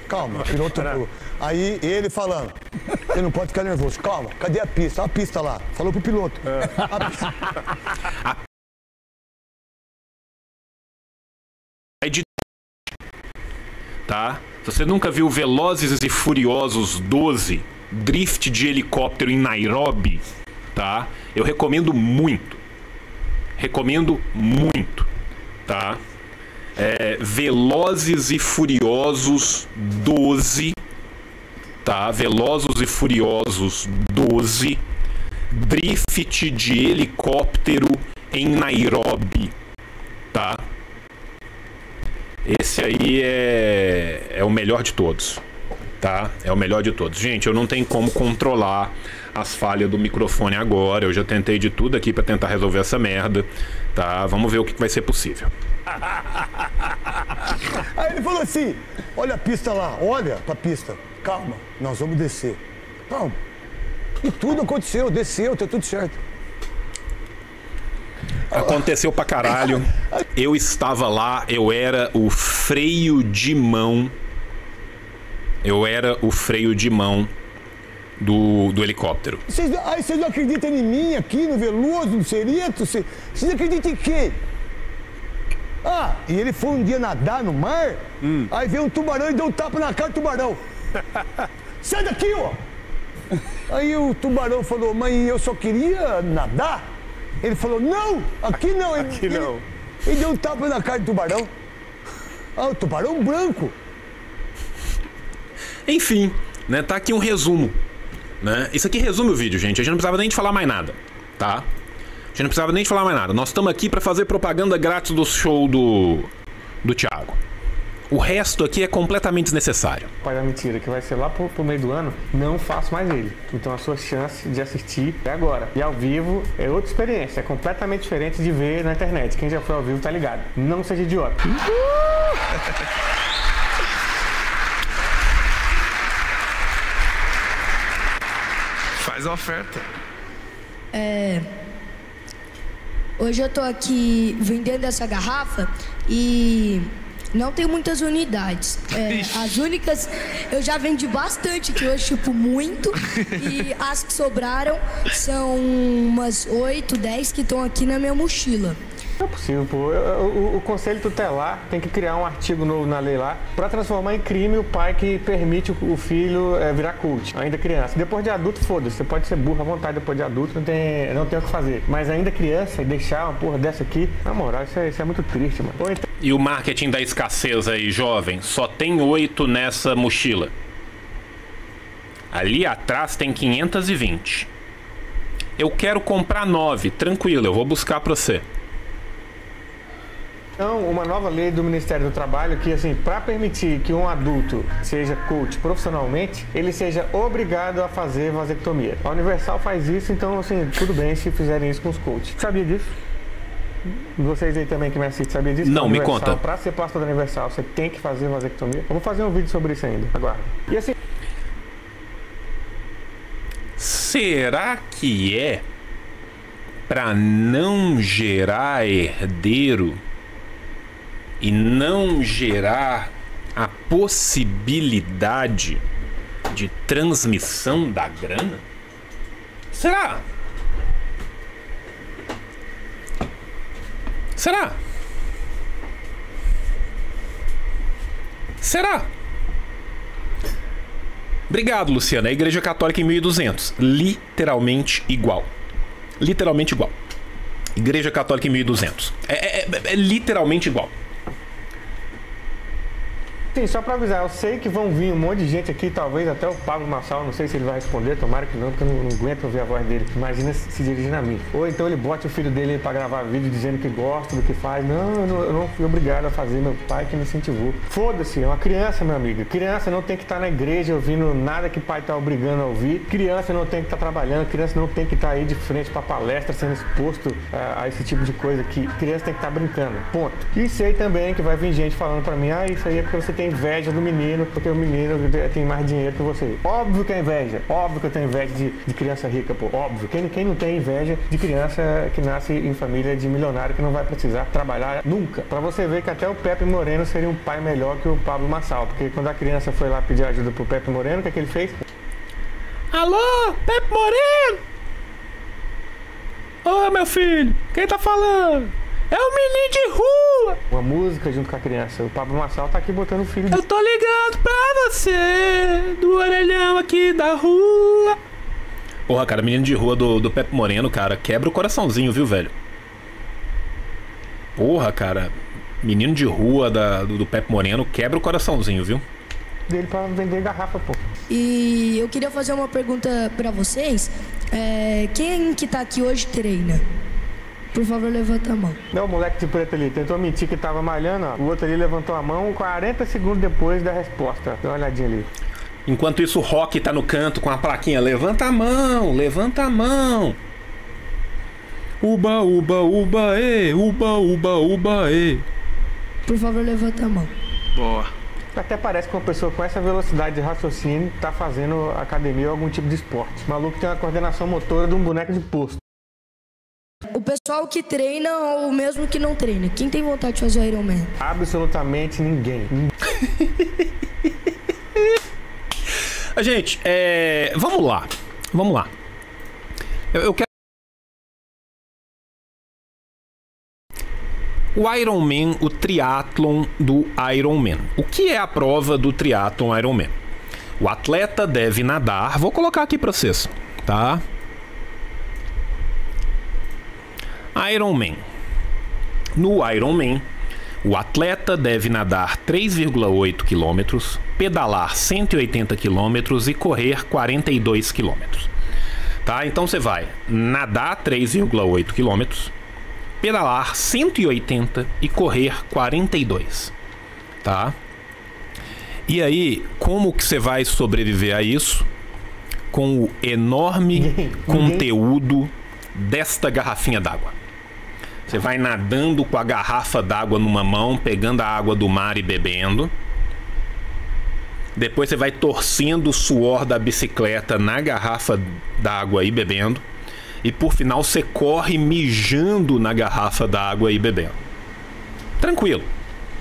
calma, o piloto... Aí ele falando, você não pode ficar nervoso, calma, cadê a pista? Olha a pista lá, falou pro piloto. É. A pista... Tá? Se você nunca viu Velozes e Furiosos doze, drift de helicóptero em Nairobi, tá? Eu recomendo muito. Recomendo muito, tá? É, Velozes e Furiosos doze, tá? Velozes e Furiosos doze, drift de helicóptero em Nairobi, tá? Esse aí é, é o melhor de todos, tá? É o melhor de todos. Gente, eu não tenho como controlar as falhas do microfone agora. Eu já tentei de tudo aqui pra tentar resolver essa merda, tá? Vamos ver o que vai ser possível. Aí ele falou assim, olha a pista lá, olha pra pista. Calma, nós vamos descer. Calma. E tudo aconteceu, desceu, tá tudo certo. Aconteceu pra caralho. Eu estava lá, eu era o freio de mão. Eu era o freio de mão do, do helicóptero. Vocês, aí vocês não acreditam em mim aqui, no Veloso, no Cerito? Vocês, vocês acreditam em quê? Ah, e ele foi um dia nadar no mar, hum. aí veio um tubarão e deu um tapa na cara do tubarão. Sai daqui, ó! Aí o tubarão falou, mãe, eu só queria nadar. Ele falou, não, aqui não. Ele, aqui não. Ele, ele deu um tapa na cara do tubarão. Ah, o tubarão branco. Enfim, né, tá aqui um resumo, né? Isso aqui resume o vídeo, gente. A gente não precisava nem de falar mais nada, tá? A gente não precisava nem de falar mais nada. Nós estamos aqui para fazer propaganda grátis do show do, do Tiago. O resto aqui é completamente desnecessário. Pai da mentira, que vai ser lá pro, pro meio do ano, não faço mais ele. Então a sua chance de assistir é agora. E ao vivo é outra experiência, é completamente diferente de ver na internet. Quem já foi ao vivo tá ligado. Não seja idiota. Faz a oferta. É... Hoje eu tô aqui vendendo essa garrafa e... Não tem muitas unidades. É, as únicas, eu já vendi bastante, que hoje, tipo, muito. E as que sobraram são umas oito, dez que estão aqui na minha mochila. Não é possível, pô. O, o, o Conselho Tutelar tem que criar um artigo novo na lei lá pra transformar em crime o pai que permite o, o filho é, virar cult, ainda criança. Depois de adulto, foda-se, você pode ser burro à vontade depois de adulto, não tem, não tem o que fazer. Mas ainda criança, e deixar uma porra dessa aqui, na moral, isso é, isso é muito triste, mano. Ou então... E o marketing da escassez aí, jovem, só tem oito nessa mochila. Ali atrás tem quinhentos e vinte. Eu quero comprar nove, tranquilo, eu vou buscar pra você. Então, uma nova lei do Ministério do Trabalho que, assim, para permitir que um adulto seja coach profissionalmente, ele seja obrigado a fazer vasectomia. A Universal faz isso, então, assim, tudo bem se fizerem isso com os coaches. Sabia disso? Vocês aí também que me assistem, sabia disso? Não, me conta. Para ser pastor da Universal, você tem que fazer vasectomia. Eu vou fazer um vídeo sobre isso ainda, aguarda. E assim... Será que é para não gerar herdeiro e não gerar a possibilidade de transmissão da grana? Será? Será? Será? Obrigado, Luciana. A Igreja Católica em mil e duzentos. Literalmente igual. Literalmente igual. Igreja Católica em mil e duzentos. É, é, é, é literalmente igual. Sim, só pra avisar, eu sei que vão vir um monte de gente aqui, talvez até o Pablo Marçal, não sei se ele vai responder, tomara que não, porque eu não, não aguento ouvir a voz dele. Imagina se, se dirigindo a mim. Ou então ele bota o filho dele pra gravar vídeo dizendo que gosta do que faz. Não, eu não, eu não fui obrigado a fazer, meu pai que me incentivou. Foda-se, é uma criança, meu amigo. Criança não tem que estar na igreja ouvindo nada que o pai tá obrigando a ouvir. Criança não tem que estar trabalhando, criança não tem que estar aí de frente pra palestra sendo exposto a, a esse tipo de coisa aqui. Criança tem que estar brincando, ponto. E sei também que vai vir gente falando pra mim, ah, isso aí é porque você tem inveja do menino, porque o menino tem mais dinheiro que você. Óbvio que é inveja. Óbvio que eu tenho inveja de, de criança rica, pô. Óbvio. Quem, quem não tem inveja de criança que nasce em família de milionário que não vai precisar trabalhar nunca. Pra você ver que até o Pepe Moreno seria um pai melhor que o Pablo Marçal. Porque quando a criança foi lá pedir ajuda pro Pepe Moreno, o que é que ele fez? Alô, Pepe Moreno! Ô, meu filho, quem tá falando? É um menino de rua! Uma música junto com a criança. O Pablo Marçal tá aqui botando o filho. Eu tô ligando pra você, do orelhão aqui da rua. Porra, cara, menino de rua do, do Pepe Moreno, cara, quebra o coraçãozinho, viu, velho? Porra, cara, menino de rua da, do, do Pepe Moreno, quebra o coraçãozinho, viu? Dele pra vender garrafa, pô. E eu queria fazer uma pergunta pra vocês. É, quem que tá aqui hoje treina? Por favor, levanta a mão. Não, o moleque de preto ali tentou mentir que tava malhando, ó. O outro ali levantou a mão quarenta segundos depois da resposta. Dá uma olhadinha ali. Enquanto isso, o Rock tá no canto com a plaquinha. Levanta a mão, levanta a mão. Uba, uba, uba, e, uba, uba, uba, e. Por favor, levanta a mão. Boa. Até parece que uma pessoa com essa velocidade de raciocínio tá fazendo academia ou algum tipo de esporte. O maluco tem uma coordenação motora de um boneco de posto. O pessoal que treina ou mesmo que não treina, quem tem vontade de fazer o Iron Man? Absolutamente ninguém. Gente, é... vamos lá. Vamos lá. Eu, eu quero... O Iron Man, o triatlon do Iron Man. O que é a prova do triatlon Iron Man? O atleta deve nadar... Vou colocar aqui para vocês, tá? Iron Man. No Iron Man, o atleta deve nadar três vírgula oito quilômetros, pedalar cento e oitenta quilômetros e correr quarenta e dois quilômetros. Tá? Então você vai nadar três vírgula oito quilômetros, pedalar cento e oitenta e correr quarenta e dois. Tá? E aí, como que você vai sobreviver a isso? Com o enorme conteúdo desta garrafinha d'água. Você vai nadando com a garrafa d'água numa mão, pegando a água do mar e bebendo. Depois você vai torcendo o suor da bicicleta na garrafa d'água e bebendo. E por final você corre mijando na garrafa d'água e bebendo. Tranquilo.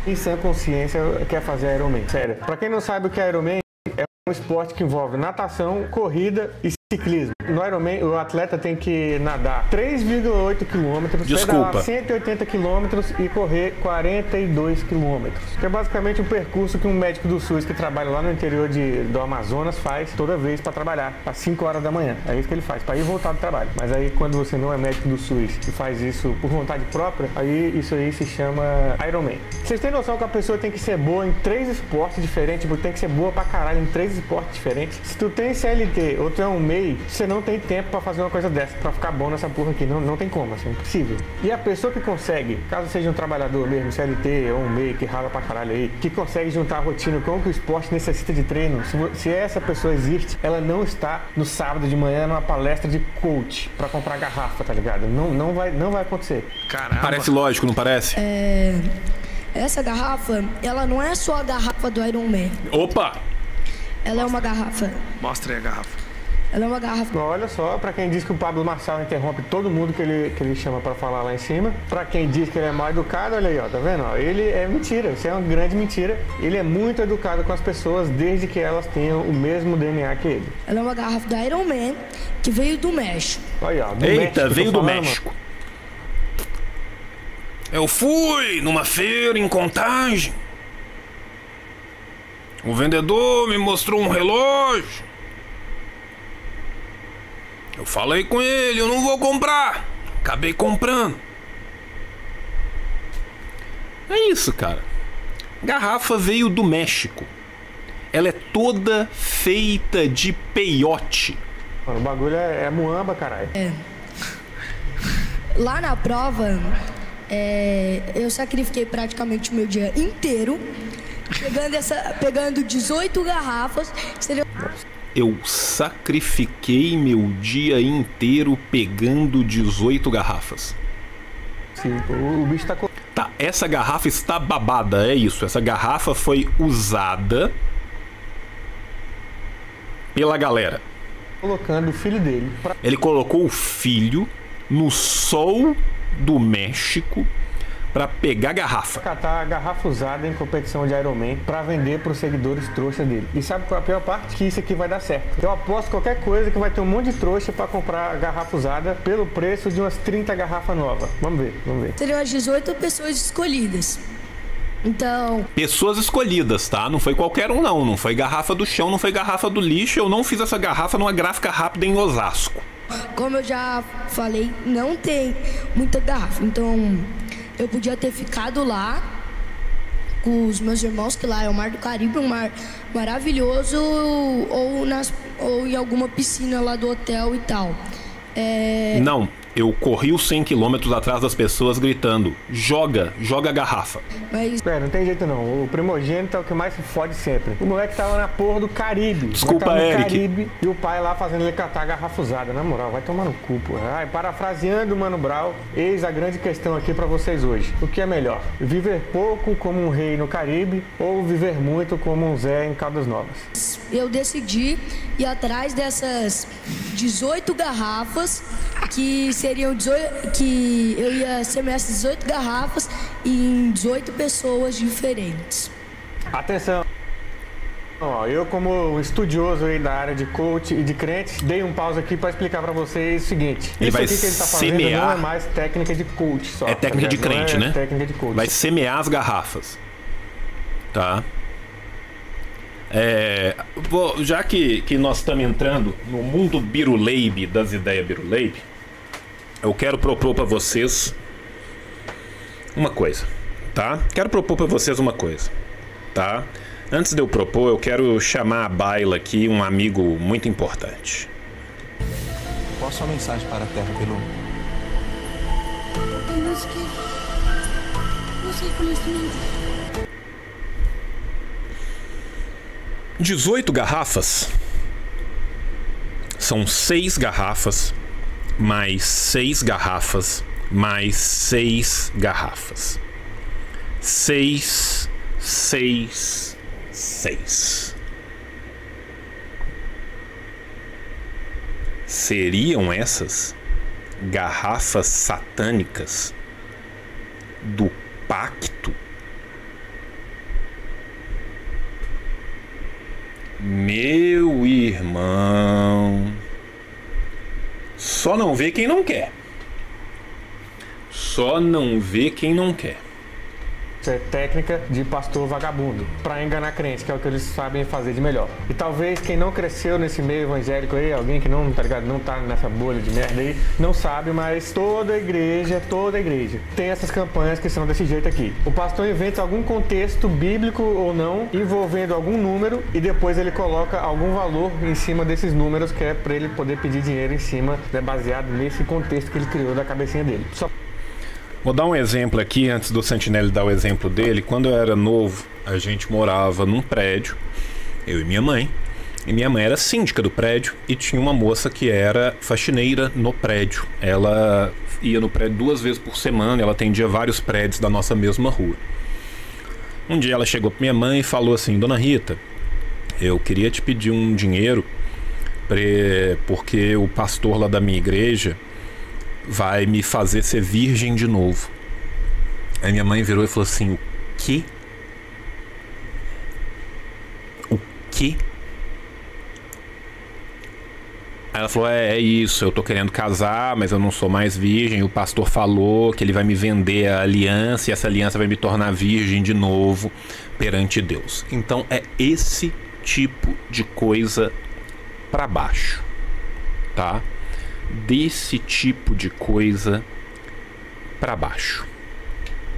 E sem consciência quer fazer Ironman. Sério. Pra quem não sabe o que é Ironman, é um esporte que envolve natação, corrida e ciclismo. No Ironman, o atleta tem que nadar três vírgula oito quilômetros, pedalar cento e oitenta quilômetros e correr quarenta e dois quilômetros. Que é basicamente um percurso que um médico do SUS que trabalha lá no interior de, do Amazonas faz toda vez para trabalhar, às cinco horas da manhã. É isso que ele faz, para ir voltar do trabalho. Mas aí, quando você não é médico do SUS e faz isso por vontade própria, aí isso aí se chama Ironman. Vocês têm noção que a pessoa tem que ser boa em três esportes diferentes? Tipo, tem que ser boa pra caralho em três esportes diferentes. Se tu tem C L T ou tu é um meio, você não tem tempo pra fazer uma coisa dessa, pra ficar bom nessa porra aqui. Não, não tem como, assim, é impossível. E a pessoa que consegue, caso seja um trabalhador mesmo, C L T ou um meio que rala pra caralho aí, que consegue juntar a rotina com o que o esporte necessita de treino, se, se essa pessoa existe, ela não está no sábado de manhã numa palestra de coach pra comprar garrafa, tá ligado? Não, não, vai, não vai acontecer. Caramba. Parece lógico, não parece? É... Essa garrafa, ela não é só a garrafa do Iron Man. Opa! Ela Mostra. é uma garrafa. Mostra aí a garrafa. Ela é uma garrafa. Olha só, pra quem diz que o Pablo Marçal interrompe todo mundo que ele, que ele chama pra falar lá em cima. Pra quem diz que ele é mal educado, olha aí, ó, tá vendo? Ele é mentira, isso é uma grande mentira. Ele é muito educado com as pessoas desde que elas tenham o mesmo D N A que ele. Ela é uma garrafa da Iron Man que veio do México. Olha aí, ó, do Eita, México, veio do México. Mano. Eu fui numa feira em Contagem. O vendedor me mostrou um relógio. Eu falei com ele, eu não vou comprar. Acabei comprando. É isso, cara. Garrafa veio do México. Ela é toda feita de peiote. Mano, o bagulho é, é muamba, caralho. É. Lá na prova, é, eu sacrifiquei praticamente o meu dia inteiro. Pegando, essa, pegando dezoito garrafas. Seria... Eu sacrifiquei meu dia inteiro pegando dezoito garrafas. Sim, o bicho tá... Tá, essa garrafa está babada, é isso. Essa garrafa foi usada pela galera. Colocando o filho dele. Pra... Ele colocou o filho no sol do México pra pegar a garrafa. Catar a garrafa usada em competição de Ironman pra vender pros seguidores trouxa dele. E sabe qual é a pior parte? Que isso aqui vai dar certo. Eu aposto qualquer coisa que vai ter um monte de trouxa pra comprar a garrafa usada pelo preço de umas trinta garrafas novas. Vamos ver, vamos ver. Seriam as dezoito pessoas escolhidas. Então... Pessoas escolhidas, tá? Não foi qualquer um, não. Não foi garrafa do chão, não foi garrafa do lixo. Eu não fiz essa garrafa numa gráfica rápida em Osasco. Como eu já falei, não tem muita garrafa. Então... Eu podia ter ficado lá com os meus irmãos, que lá é o Mar do Caribe, um mar maravilhoso, ou, nas, ou em alguma piscina lá do hotel e tal. É... Não, eu corri os cem quilômetros atrás das pessoas gritando, joga, joga a garrafa. Mas... É, não tem jeito não, o primogênito é o que mais se fode sempre. O moleque tava na porra do Caribe. Desculpa, Eric. Caribe, e o pai lá fazendo ele catar a garrafa usada, na moral, vai tomar no cu, pô. Ai, parafraseando o Mano Brau, eis a grande questão aqui pra vocês hoje. O que é melhor, viver pouco como um rei no Caribe ou viver muito como um Zé em Caldas Novas? Eu decidi ir atrás dessas dezoito garrafas... que seriam dezoito, que eu ia semear essas dezoito garrafas em dezoito pessoas diferentes. Atenção! Eu, como estudioso aí da área de coach e de crente, dei um pause aqui para explicar para vocês o seguinte. Ele isso vai aqui que ele tá fazendo semear. Não é mais técnica de coach só. É técnica de crente, é né? Técnica de coach. Vai semear as garrafas. Tá? É, bom, já que, que nós estamos entrando no mundo biruleibe, das ideias biruleibe, eu quero propor para vocês uma coisa, tá? Quero propor para vocês uma coisa, tá? Antes de eu propor, eu quero chamar a baila aqui um amigo muito importante. Qual a sua mensagem para a Terra, Bilu? Apenas que você conhecimento. dezoito garrafas. São seis garrafas, mais seis garrafas, mais seis garrafas. seis, seis... seis. Seriam essas garrafas satânicas do pacto? Meu irmão, só não vê quem não quer. Só não vê quem não quer. É técnica de pastor vagabundo para enganar crente, que é o que eles sabem fazer de melhor. E talvez quem não cresceu nesse meio evangélico aí, alguém que não tá ligado, não tá nessa bolha de merda aí, não sabe, mas toda igreja, toda igreja tem essas campanhas que são desse jeito aqui. O pastor inventa algum contexto bíblico ou não, envolvendo algum número, e depois ele coloca algum valor em cima desses números, que é para ele poder pedir dinheiro em cima, né, baseado nesse contexto que ele criou da cabecinha dele. Só vou dar um exemplo aqui, antes do Santinelli dar o exemplo dele. Quando eu era novo, a gente morava num prédio, eu e minha mãe. E minha mãe era síndica do prédio e tinha uma moça que era faxineira no prédio. Ela ia no prédio duas vezes por semana, ela atendia vários prédios da nossa mesma rua. Um dia ela chegou pra minha mãe e falou assim: Dona Rita, eu queria te pedir um dinheiro porque o pastor lá da minha igreja vai me fazer ser virgem de novo. Aí minha mãe virou e falou assim: o quê? O quê? Aí ela falou: é, é isso, eu tô querendo casar, mas eu não sou mais virgem. O pastor falou que ele vai me vender a aliança e essa aliança vai me tornar virgem de novo perante Deus. Então é esse tipo de coisa pra baixo, tá? Desse tipo de coisa pra baixo.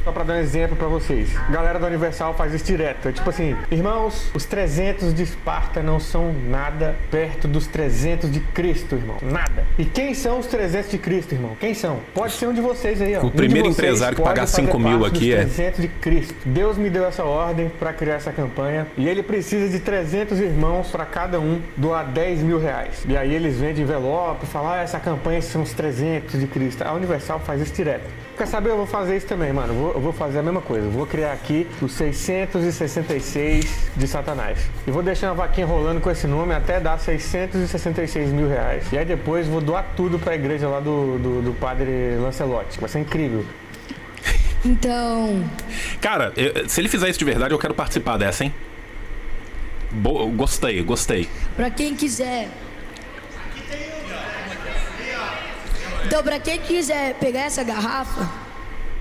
Só pra dar um exemplo pra vocês, a galera da Universal faz isso direto. É tipo assim: irmãos, os trezentos de Esparta não são nada perto dos trezentos de Cristo, irmão. Nada. E quem são os trezentos de Cristo, irmão? Quem são? Pode ser um de vocês aí, ó. O primeiro empresário que pagar cinco mil aqui é trezentos de Cristo. Deus me deu essa ordem pra criar essa campanha e ele precisa de trezentos irmãos pra cada um doar dez mil reais. E aí eles vendem envelope e falam: ah, essa campanha são os trezentos de Cristo. A Universal faz isso direto. Quer saber? Eu vou fazer isso também, mano. Vou Eu vou fazer a mesma coisa, eu vou criar aqui os seiscentos e sessenta e seis de Satanás. E vou deixar uma vaquinha rolando com esse nome até dar seiscentos e sessenta e seis mil reais. E aí depois vou doar tudo pra igreja lá do, do, do padre Lancelotti. Vai ser incrível. Então... Cara, eu, se ele fizer isso de verdade, eu quero participar dessa, hein? Bo- gostei, gostei. Pra quem quiser... Então, pra quem quiser pegar essa garrafa...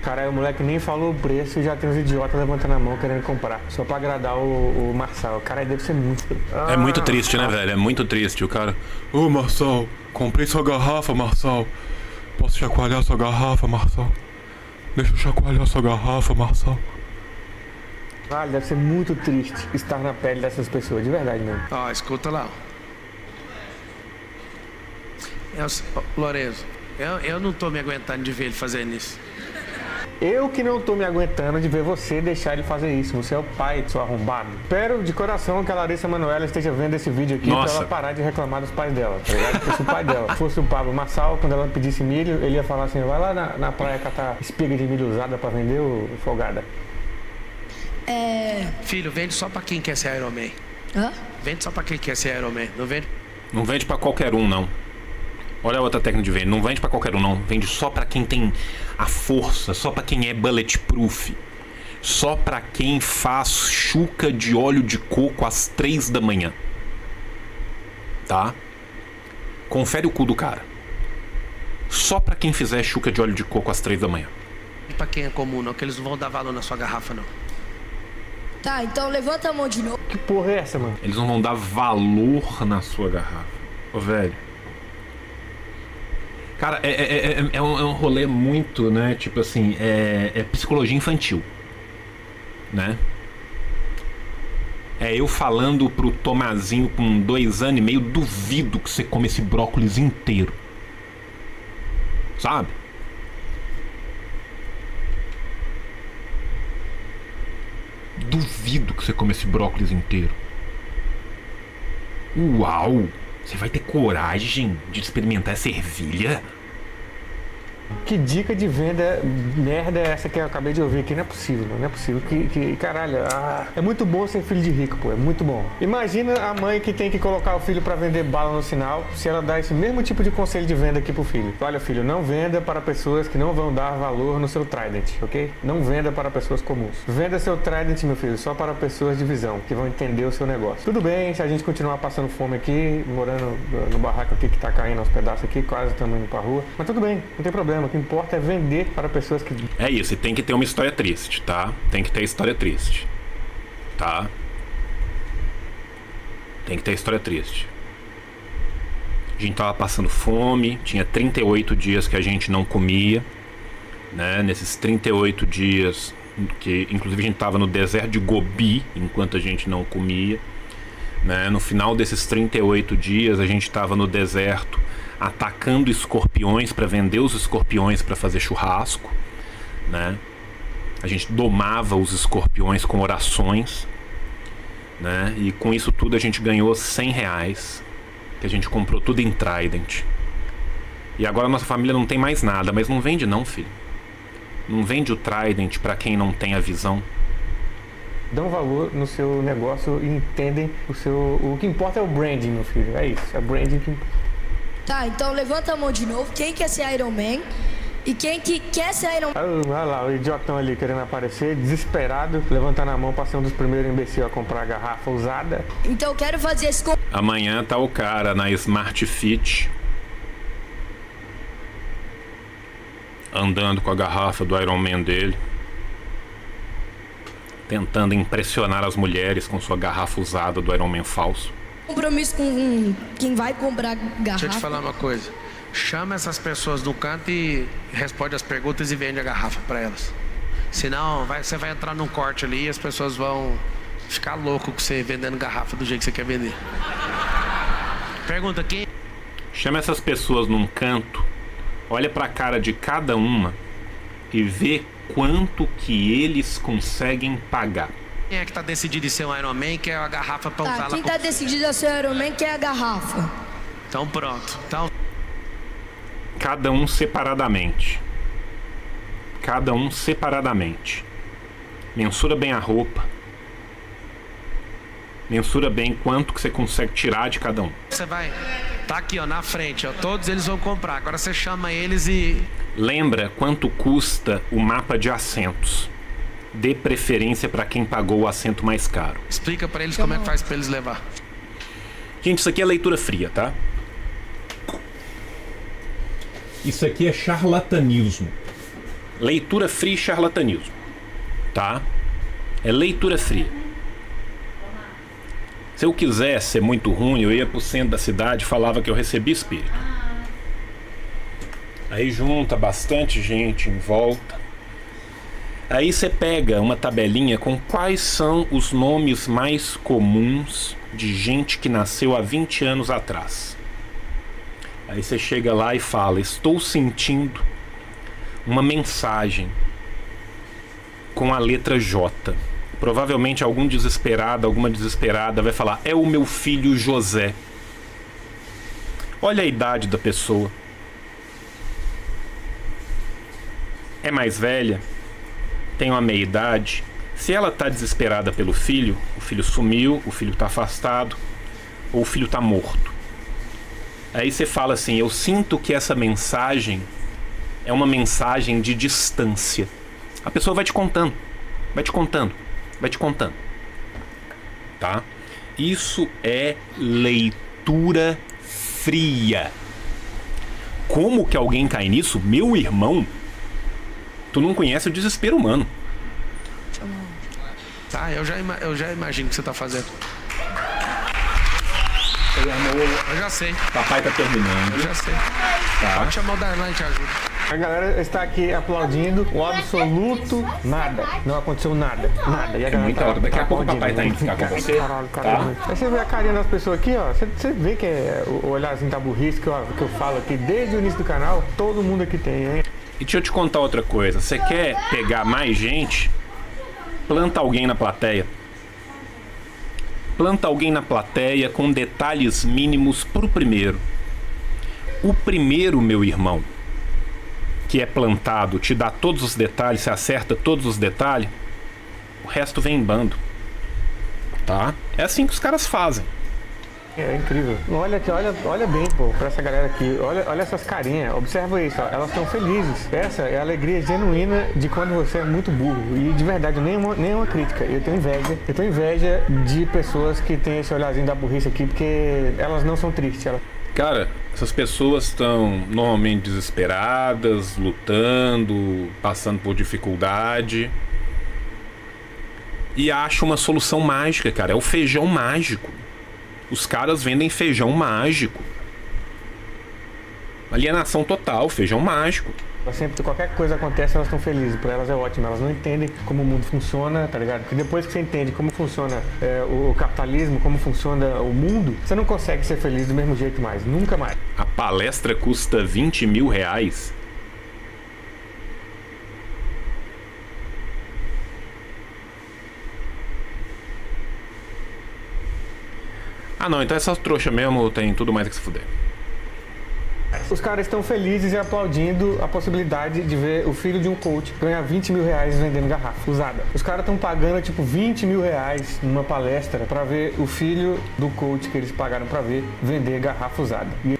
Caralho, o moleque nem falou o preço e já tem uns idiotas levantando a mão querendo comprar. Só pra agradar o, o Marçal. Cara, deve ser muito... Ah, é muito triste, né, velho? É muito triste. O cara... Ô, Marçal, comprei sua garrafa, Marçal. Posso chacoalhar sua garrafa, Marçal? Deixa eu chacoalhar sua garrafa, Marçal. Ah, deve ser muito triste estar na pele dessas pessoas, de verdade mesmo. Ah, escuta lá. Eu, Lorenzo, eu, eu não tô me aguentando de ver ele fazendo isso. Eu que não tô me aguentando de ver você deixar ele fazer isso. Você é o pai, seu arrombado. Espero de coração que a Larissa Manoela esteja vendo esse vídeo aqui. Nossa. Pra ela parar de reclamar dos pais dela, tá ligado? Fosse o pai dela. Se fosse o Pablo Marçal, quando ela pedisse milho, ele ia falar assim: vai lá na, na praia catar espiga de milho usada pra vender, o folgada. É... Filho, vende só pra quem quer ser Iron Man. Hã? Vende só pra quem quer ser Iron Man, não vende? Não vende pra qualquer um, não. Olha a outra técnica de venda. Não vende pra qualquer um, não. Vende só pra quem tem a força, só pra quem é bulletproof. Só pra quem faz chuca de óleo de coco às três da manhã. Tá? Confere o cu do cara. Só pra quem fizer chuca de óleo de coco às três da manhã. E pra quem é comum, não, que eles não vão dar valor na sua garrafa, não. Tá, então levanta a mão de novo. Que porra é essa, mano? Eles não vão dar valor na sua garrafa. Ô, velho. Cara, é, é, é, é, um, é um rolê muito, né, tipo assim, é, é psicologia infantil, né? É eu falando pro Tomazinho com dois anos e meio, duvido que você come esse brócolis inteiro, sabe? Duvido que você come esse brócolis inteiro. Uau! Você vai ter coragem de experimentar essa ervilha? Que dica de venda merda é essa que eu acabei de ouvir aqui? Não é possível, não é possível. Que, que caralho, ah, é muito bom ser filho de rico, pô, é muito bom. Imagina a mãe que tem que colocar o filho pra vender bala no sinal, se ela dá esse mesmo tipo de conselho de venda aqui pro filho. Olha, filho, não venda para pessoas que não vão dar valor no seu Trident, ok? Não venda para pessoas comuns. Venda seu Trident, meu filho, só para pessoas de visão, que vão entender o seu negócio. Tudo bem, se a gente continuar passando fome aqui, morando no barraco aqui que tá caindo aos pedaços aqui, quase estamos indo pra rua, mas tudo bem, não tem problema. O que importa é vender para pessoas que... É isso, e tem que ter uma história triste, tá? Tem que ter história triste, tá? Tem que ter história triste. A gente tava passando fome, tinha trinta e oito dias que a gente não comia, né? Nesses trinta e oito dias, que inclusive a gente tava no deserto de Gobi, enquanto a gente não comia, né? No final desses trinta e oito dias, a gente tava no deserto, atacando escorpiões para vender os escorpiões para fazer churrasco, né? A gente domava os escorpiões com orações, né? E com isso tudo a gente ganhou cem reais, que a gente comprou tudo em Trident. E agora a nossa família não tem mais nada, mas não vende não, filho. Não vende o Trident para quem não tem a visão. Dão valor no seu negócio e entendem o seu... O que importa é o branding, meu filho, é isso, é o branding que importa. Tá, então levanta a mão de novo. Quem quer ser Iron Man? E quem que quer ser Iron Man? Olha lá, o idiotão ali querendo aparecer, desesperado, levantando a mão, passando dos primeiros imbecil a comprar a garrafa usada. Então eu quero fazer esse... Amanhã tá o cara na Smart Fit, andando com a garrafa do Iron Man dele, tentando impressionar as mulheres com sua garrafa usada do Iron Man falso. Compromisso com quem vai comprar garrafa. Deixa eu te falar uma coisa. Chama essas pessoas do canto e responde as perguntas e vende a garrafa para elas. Senão vai, você vai entrar num corte ali e as pessoas vão ficar louco com você vendendo garrafa do jeito que você quer vender. Pergunta quem? Chama essas pessoas num canto, olha para a cara de cada uma e vê quanto que eles conseguem pagar. Quem é que tá decidido em ser um Iron Man quer a garrafa pra tá, usar lá? Quem tá como... decidido a ser Iron Man quer a garrafa. Então pronto. Então... Cada um separadamente. Cada um separadamente. Mensura bem a roupa. Mensura bem quanto que você consegue tirar de cada um. Você vai... Tá aqui, ó, na frente, ó. Todos eles vão comprar. Agora você chama eles e... Lembra quanto custa o mapa de assentos. Dê preferência para quem pagou o assento mais caro. Explica para eles como é que faz para eles levar. Gente, isso aqui é leitura fria, tá? Isso aqui é charlatanismo. Leitura fria e charlatanismo, tá? É leitura fria. Se eu quisesse ser muito ruim, eu ia pro centro da cidade e falava que eu recebia espírito. Aí junta bastante gente em volta. Aí você pega uma tabelinha com quais são os nomes mais comuns de gente que nasceu há vinte anos atrás. Aí você chega lá e fala, estou sentindo uma mensagem com a letra J. Provavelmente algum desesperado, alguma desesperada vai falar, é o meu filho José. Olha a idade da pessoa. É mais velha? Tem uma meia-idade, se ela tá desesperada pelo filho, o filho sumiu, o filho tá afastado, ou o filho tá morto. Aí você fala assim, eu sinto que essa mensagem é uma mensagem de distância. A pessoa vai te contando, vai te contando, vai te contando, tá? Isso é leitura fria. Como que alguém cai nisso? Meu irmão, tu não conhece o desespero humano. Tá, eu já, eu já imagino o que você tá fazendo. Eu já sei. Papai tá terminando. Eu já sei. Tá. Pode chamar o Darlan e te ajuda. A galera está aqui aplaudindo o absoluto nada. Não aconteceu nada. Nada. E a galera tá, daqui tá a pouco o papai tá indo ficar com você. Caralho, caralho. Tá? Aí você vê a carinha das pessoas aqui, ó. Você, você vê que é o olharzinho da burrice que eu, que eu falo aqui desde o início do canal. Todo mundo aqui tem, hein? E deixa eu te contar outra coisa. Você quer pegar mais gente? Planta alguém na plateia. Planta alguém na plateia com detalhes mínimos pro primeiro. O primeiro, meu irmão, que é plantado, te dá todos os detalhes, você acerta todos os detalhes, o resto vem em bando. Tá? É assim que os caras fazem. É incrível. Olha aqui, olha, olha bem, pô, pra essa galera aqui. Olha, olha essas carinhas. Observa isso, ó. Elas estão felizes. Essa é a alegria genuína de quando você é muito burro. E de verdade, nenhuma, nenhuma crítica. Eu tenho inveja. Eu tenho inveja de pessoas que têm esse olharzinho da burrice aqui, porque elas não são tristes. Elas... Cara, essas pessoas estão normalmente desesperadas, lutando, passando por dificuldade. E acham uma solução mágica, cara. É o feijão mágico. Os caras vendem feijão mágico. Alienação total, feijão mágico. Sempre que qualquer coisa acontece, elas estão felizes. Para elas é ótimo, elas não entendem como o mundo funciona, tá ligado? Porque depois que você entende como funciona é, o capitalismo, como funciona o mundo, você não consegue ser feliz do mesmo jeito mais, nunca mais. A palestra custa vinte mil reais. Ah não, então essa trouxa mesmo tem tudo mais que se fuder. Os caras estão felizes e aplaudindo a possibilidade de ver o filho de um coach ganhar vinte mil reais vendendo garrafa usada. Os caras estão pagando tipo vinte mil reais numa palestra pra ver o filho do coach que eles pagaram pra ver vender garrafa usada. E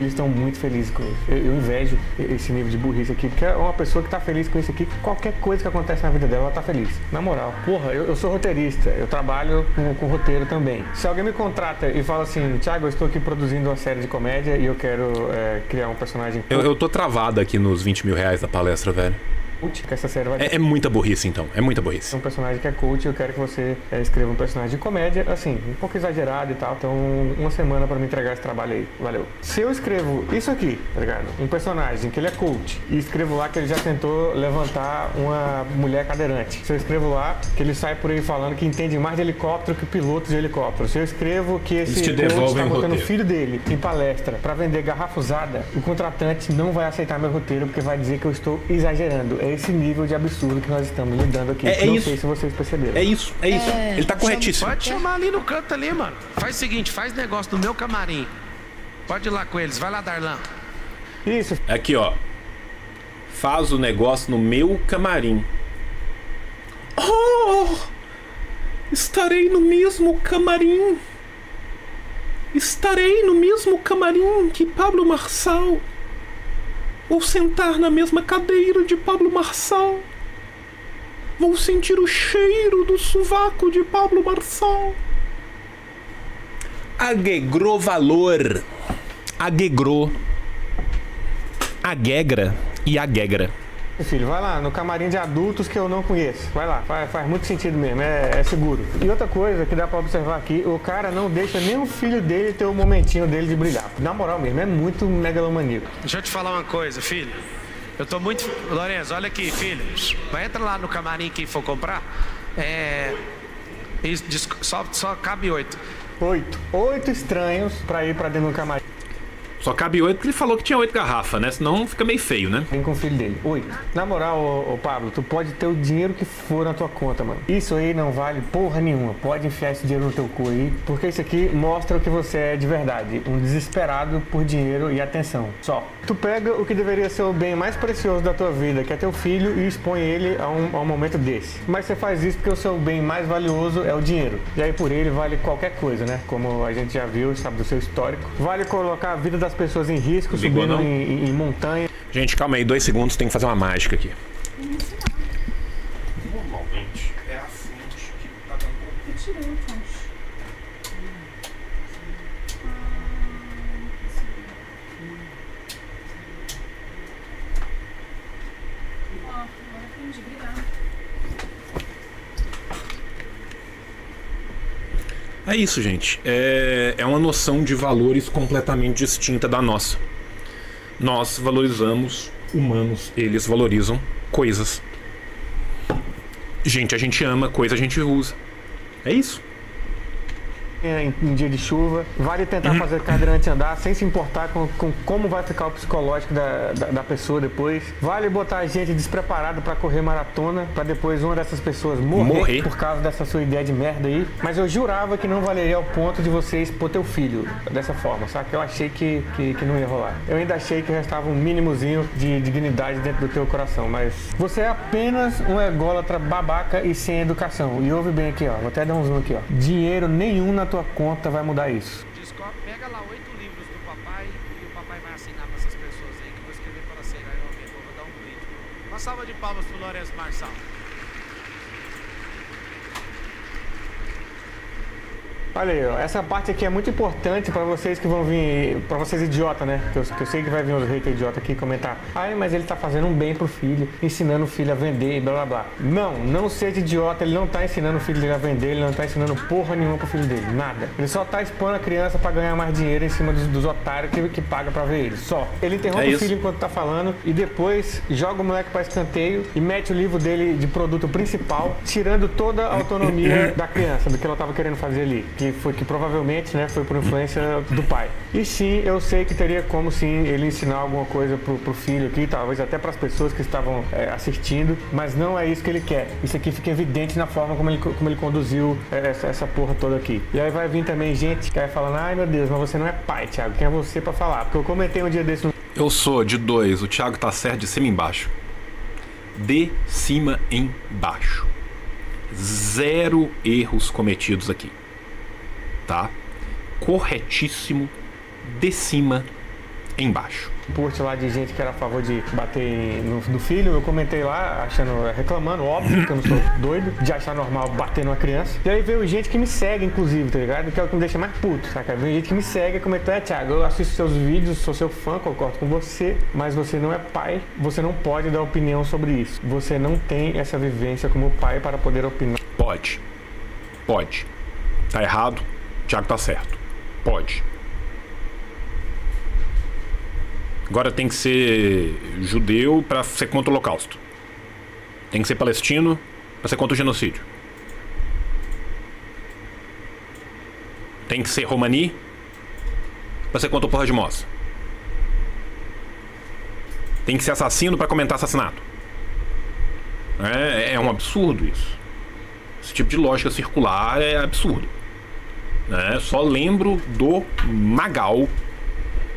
eles estão muito felizes com isso. Eu, eu invejo esse nível de burrice aqui, porque é uma pessoa que tá feliz com isso aqui, qualquer coisa que acontece na vida dela, ela tá feliz. Na moral, porra, eu, eu sou roteirista, eu trabalho com, com roteiro também. Se alguém me contrata e fala assim, Tiago, eu estou aqui produzindo uma série de comédia e eu quero é, criar um personagem... Eu, eu tô travado aqui nos vinte mil reais da palestra, velho. Que essa série vai... é, é muita burrice, então. É muita burrice. Um personagem que é coach, eu quero que você é, escreva um personagem de comédia, assim, um pouco exagerado e tal. Então, uma semana pra me entregar esse trabalho aí. Valeu. Se eu escrevo isso aqui, tá ligado? Um personagem que ele é coach, e escrevo lá que ele já tentou levantar uma mulher cadeirante. Se eu escrevo lá que ele sai por aí falando que entende mais de helicóptero que piloto de helicóptero. Se eu escrevo que esse coach tá botando o filho dele em palestra pra vender garrafa usada, o contratante não vai aceitar meu roteiro porque vai dizer que eu estou exagerando. É esse nível de absurdo que nós estamos lidando aqui. É, é não isso. Sei se vocês perceberam. É isso, é isso. É... Ele tá corretíssimo. Pode chamar ali no canto ali, mano. Faz o seguinte, faz negócio no meu camarim. Pode ir lá com eles. Vai lá, Darlan. Isso. Aqui, ó. Faz o negócio no meu camarim. Oh! Estarei no mesmo camarim. Estarei no mesmo camarim que Pablo Marçal. Vou sentar na mesma cadeira de Pablo Marçal. Vou sentir o cheiro do sovaco de Pablo Marçal. Agegrou valor. Agegrou. Agegra e agegra. Filho, vai lá no camarim de adultos que eu não conheço. Vai lá, faz, faz muito sentido mesmo, é, é seguro. E outra coisa que dá pra observar aqui, o cara não deixa nem o filho dele ter o momentinho dele de brilhar. Na moral mesmo, é muito megalomaníaco. Deixa eu te falar uma coisa, filho. Eu tô muito... Lorenzo, olha aqui, filho. Vai entrar lá no camarim que for comprar. É... Isso, só, só cabe oito. Oito. Oito estranhos pra ir pra dentro do camarim. Só cabe oito, porque ele falou que tinha oito garrafas, né? Senão fica meio feio, né? Vem com o filho dele. Oi, na moral, ô, ô Pablo, tu pode ter o dinheiro que for na tua conta, mano. Isso aí não vale porra nenhuma. Pode enfiar esse dinheiro no teu cu aí, porque isso aqui mostra o que você é de verdade. Um desesperado por dinheiro e atenção. Só. Tu pega o que deveria ser o bem mais precioso da tua vida, que é teu filho, e expõe ele a um, a um momento desse. Mas você faz isso porque o seu bem mais valioso é o dinheiro. E aí por ele vale qualquer coisa, né? Como a gente já viu, sabe, do seu histórico. Vale colocar a vida das pessoas em risco, Ligou, subindo em, em montanha. Gente, calma aí, dois segundos, tem que fazer uma mágica aqui. Normalmente é a fonte que tá dando problema. Eu tirei a fonte. Ó, agora aprendi a brigar. É isso, gente. É, é uma noção de valores completamente distinta da nossa. Nós valorizamos humanos, eles valorizam coisas. Gente, a gente ama, coisa a gente usa. É isso. Em, em dia de chuva, vale tentar fazer cadeirante andar sem se importar com, com como vai ficar o psicológico da, da, da pessoa depois. Vale botar gente despreparada pra correr maratona, pra depois uma dessas pessoas morrer, morrer por causa dessa sua ideia de merda aí. Mas eu jurava que não valeria ao ponto de você expor teu filho dessa forma, saca? Eu achei que, que, que não ia rolar. Eu ainda achei que restava um mínimozinho de dignidade dentro do teu coração, mas você é apenas um ególatra babaca e sem educação. E ouve bem aqui, ó. Vou até dar um zoom aqui, ó. Dinheiro nenhum na tua conta vai mudar isso. Descobre, pega lá oito livros do papai e o papai vai assinar para essas pessoas aí que eu vou escrever para ser aí, eu vou dar um grito. Uma salva de palmas pro Lourenço Marçal. Olha aí, ó, essa parte aqui é muito importante pra vocês que vão vir, pra vocês idiota, né? Que eu, que eu sei que vai vir uns haters idiota aqui comentar. Ai, mas ele tá fazendo um bem pro filho, ensinando o filho a vender e blá blá blá. Não, não seja idiota, ele não tá ensinando o filho dele a vender, ele não tá ensinando porra nenhuma pro filho dele, nada. Ele só tá expondo a criança pra ganhar mais dinheiro em cima dos, dos otários que, que paga pra ver ele, só. Ele interrompe é o filho enquanto tá falando e depois joga o moleque pra escanteio e mete o livro dele de produto principal, tirando toda a autonomia da criança, do que ela tava querendo fazer ali. Que foi que provavelmente, né, foi por influência do pai. E sim, eu sei que teria como sim ele ensinar alguma coisa pro, pro filho aqui, talvez até para as pessoas que estavam é, assistindo, mas não é isso que ele quer. Isso aqui fica evidente na forma como ele, como ele conduziu é, essa, essa porra toda aqui. E aí vai vir também gente que vai falando, ai meu Deus, mas você não é pai, Tiago, quem é você para falar? Porque eu comentei um dia desse... No... Eu sou de dois, o Tiago tá certo de cima embaixo. De cima embaixo. Zero erros cometidos aqui. Tá? Corretíssimo, de cima embaixo. Post lá de gente que era a favor de bater no, no filho, eu comentei lá, achando, reclamando, óbvio, que eu não sou doido, de achar normal bater numa criança. E aí veio gente que me segue, inclusive, tá ligado? Que é o que me deixa mais puto, saca? Veio gente que me segue e comentou, é, Tiago, eu assisto seus vídeos, sou seu fã, concordo com você, mas você não é pai, você não pode dar opinião sobre isso. Você não tem essa vivência como pai para poder opinar. Pode. Pode. Tá errado? Tiago tá certo. Pode. Agora tem que ser judeu pra ser contra o holocausto. Tem que ser palestino pra ser contra o genocídio. Tem que ser romani pra ser contra o porra de moça. Tem que ser assassino pra comentar assassinato. É, é um absurdo isso. Esse tipo de lógica circular é absurdo. É, só lembro do Magal,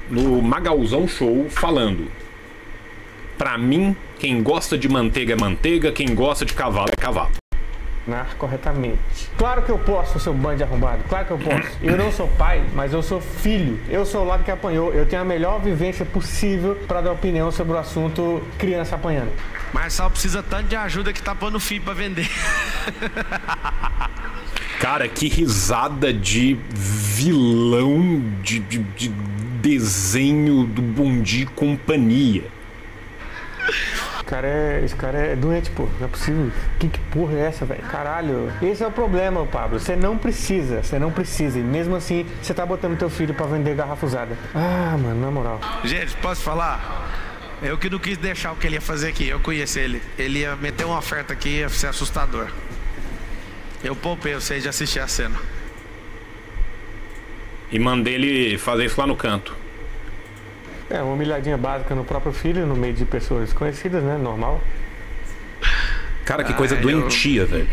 no Magalzão Show, falando: pra mim, quem gosta de manteiga é manteiga, quem gosta de cavalo é cavalo. Corretamente. Claro que eu posso, seu bando de arrombado. Claro que eu posso. Eu não sou pai, mas eu sou filho. Eu sou o lado que apanhou. Eu tenho a melhor vivência possível pra dar opinião sobre o assunto criança apanhando. Marçal precisa tanto de ajuda que tá pondo fio pra vender. Cara, que risada de vilão de, de, de desenho do Bom Dia e Companhia. Esse cara, é, esse cara é doente, pô. Não é possível. Que, que porra é essa, velho? Caralho. Esse é o problema, Pablo. Você não precisa. Você não precisa. E mesmo assim, você tá botando teu filho pra vender garrafa usada. Ah, mano, na moral. Gente, posso falar? Eu que não quis deixar o que ele ia fazer aqui. Eu conheci ele. Ele ia meter uma oferta aqui e ia ser assustador. Eu poupei vocês de assistir a cena. E mandei ele fazer isso lá no canto. É, uma humilhadinha básica no próprio filho, no meio de pessoas desconhecidas, né? Normal. Cara, que coisa ah, doentia, eu... velho.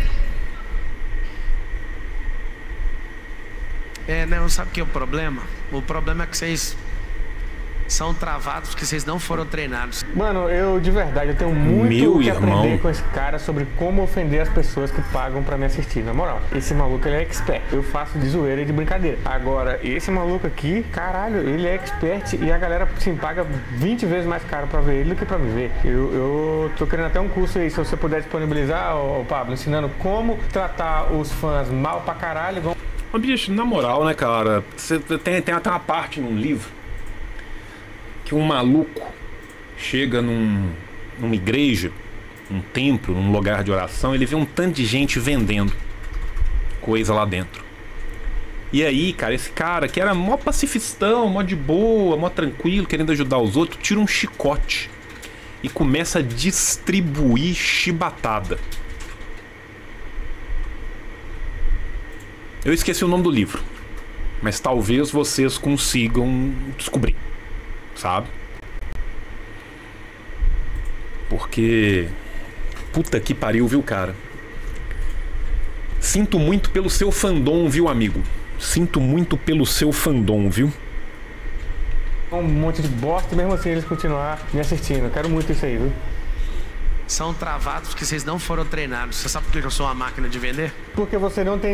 É, não, sabe o que é o problema? O problema é que vocês são travados porque vocês não foram treinados. Mano, eu de verdade, eu tenho muito Meu que irmão. aprender com esse cara sobre como ofender as pessoas que pagam pra me assistir. Na moral, esse maluco, ele é expert. Eu faço de zoeira e de brincadeira. Agora, esse maluco aqui, caralho, ele é expert e a galera, sim, paga vinte vezes mais caro pra ver ele do que pra me ver. Eu, eu tô querendo até um curso aí, se você puder disponibilizar, ô Pablo, ensinando como tratar os fãs mal pra caralho. Igual... Bicho, na moral, né, cara? Você tem, tem até uma parte num livro que um maluco chega num, numa igreja, num templo, num lugar de oração, ele vê um tanto de gente vendendo coisa lá dentro. E aí, cara, esse cara que era mó pacifistão, mó de boa, mó tranquilo, querendo ajudar os outros, tira um chicote e começa a distribuir chibatada. Eu esqueci o nome do livro, mas talvez vocês consigam descobrir, sabe? Porque... puta que pariu, viu, cara? Sinto muito pelo seu fandom, viu, amigo? Sinto muito pelo seu fandom, viu? Um monte de bosta, mesmo assim eles continuar me assistindo. Eu quero muito isso aí, viu? São travados porque vocês não foram treinados. Você sabe por que eu sou uma máquina de vender? Porque você não tem...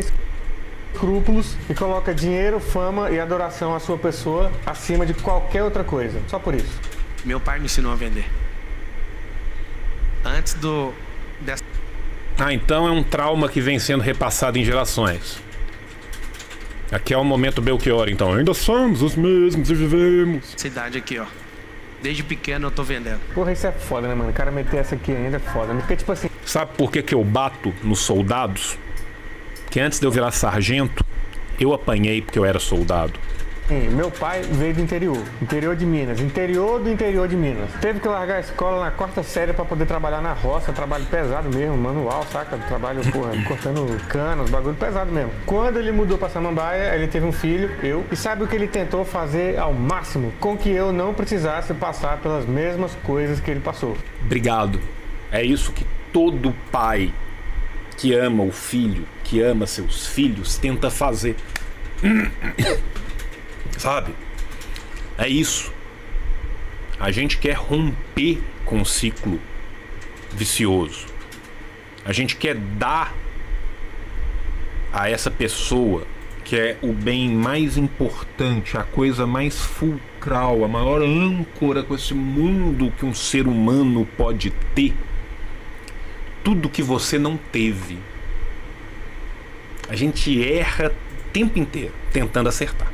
escrúpulos e coloca dinheiro, fama e adoração à sua pessoa acima de qualquer outra coisa. Só por isso. Meu pai me ensinou a vender. Antes do... dessa... Ah, então é um trauma que vem sendo repassado em gerações. Aqui é o momento Belchior, então. Ainda somos os mesmos e vivemos. Cidade aqui, ó. Desde pequeno eu tô vendendo. Porra, isso é foda, né, mano? O cara meter essa aqui ainda é foda. Porque, tipo assim... Sabe por que que eu bato nos soldados? Que antes de eu virar sargento, eu apanhei porque eu era soldado. Sim, meu pai veio do interior, interior de Minas, interior do interior de Minas. Teve que largar a escola na quarta série pra poder trabalhar na roça, trabalho pesado mesmo, manual, saca? Trabalho, porra, cortando canos, bagulho pesado mesmo. Quando ele mudou pra Samambaia, ele teve um filho, eu, e sabe o que ele tentou fazer ao máximo? Com que eu não precisasse passar pelas mesmas coisas que ele passou. Obrigado. É isso que todo pai que ama o filho, que ama seus filhos, tenta fazer. Sabe? É isso. A gente quer romper com o ciclo vicioso. A gente quer dar a essa pessoa que é o bem mais importante, a coisa mais fulcral, a maior âncora com esse mundo que um ser humano pode ter, tudo que você não teve. A gente erra o tempo inteiro, tentando acertar.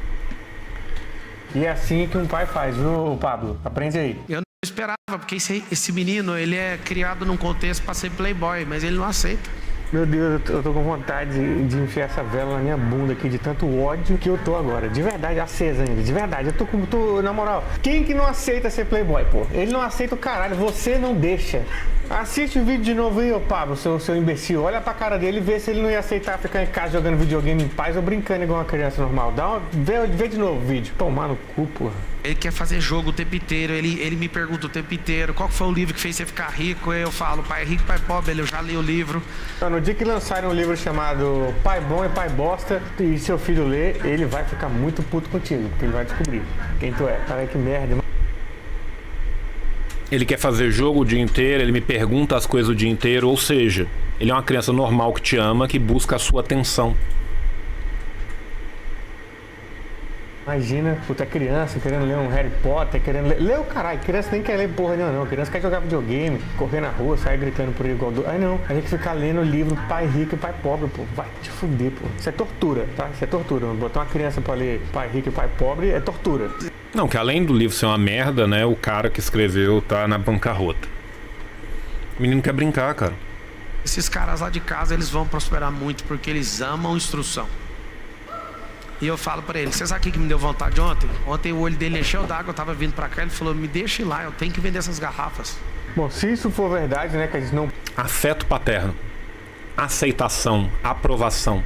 E é assim que um pai faz, viu, Pablo? Aprende aí. Eu não esperava, porque esse, esse menino, ele é criado num contexto para ser playboy, mas ele não aceita. Meu Deus, eu tô com vontade de, de enfiar essa vela na minha bunda aqui, de tanto ódio que eu tô agora. De verdade, acesa ainda, de verdade. Eu tô com... Tô, na moral, quem que não aceita ser playboy, pô? Ele não aceita o caralho, você não deixa. Assiste o vídeo de novo aí, ô Pablo, seu, seu imbecil. Olha pra cara dele e vê se ele não ia aceitar ficar em casa jogando videogame em paz ou brincando igual uma criança normal. Dá uma... Vê, vê de novo o vídeo. Tomar no cu, porra. Ele quer fazer jogo o tempo inteiro, ele, ele me pergunta o tempo inteiro qual foi o livro que fez você ficar rico. Eu falo, pai rico, pai pobre, ele, eu já li o livro. No dia que lançarem um livro chamado Pai Bom e Pai Bosta, e seu filho ler, ele vai ficar muito puto contigo, porque ele vai descobrir quem tu é. Cara, que merda, mano. Ele quer fazer jogo o dia inteiro, ele me pergunta as coisas o dia inteiro, ou seja, ele é uma criança normal que te ama, que busca a sua atenção. Imagina, puta criança querendo ler um Harry Potter, querendo ler... Lê o caralho, criança nem quer ler porra nenhuma, não. Criança quer jogar videogame, correr na rua, sair gritando por aí igual do... Aí não, a gente fica lendo livro pai rico e pai pobre, pô. Vai te fuder, pô. Isso é tortura, tá? Isso é tortura. Botar uma criança pra ler pai rico e pai pobre é tortura. Não, que além do livro ser uma merda, né, o cara que escreveu tá na bancarrota. O menino quer brincar, cara. Esses caras lá de casa, eles vão prosperar muito porque eles amam instrução. E eu falo pra ele, você sabe o que me deu vontade ontem? Ontem o olho dele encheu d'água, eu tava vindo pra cá, ele falou, me deixa ir lá, eu tenho que vender essas garrafas. Bom, se isso for verdade, né, que a gente não... Afeto paterno, aceitação, aprovação,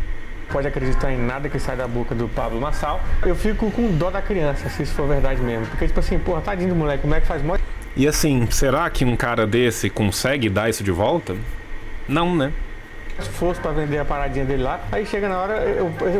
pode acreditar em nada que sai da boca do Pablo Marçal. Eu fico com dó da criança, se isso for verdade mesmo. Porque, tipo assim, porra, tadinho do moleque, o moleque faz mó... E assim, será que um cara desse consegue dar isso de volta? Não, né? Esforço para vender a paradinha dele lá, aí chega na hora,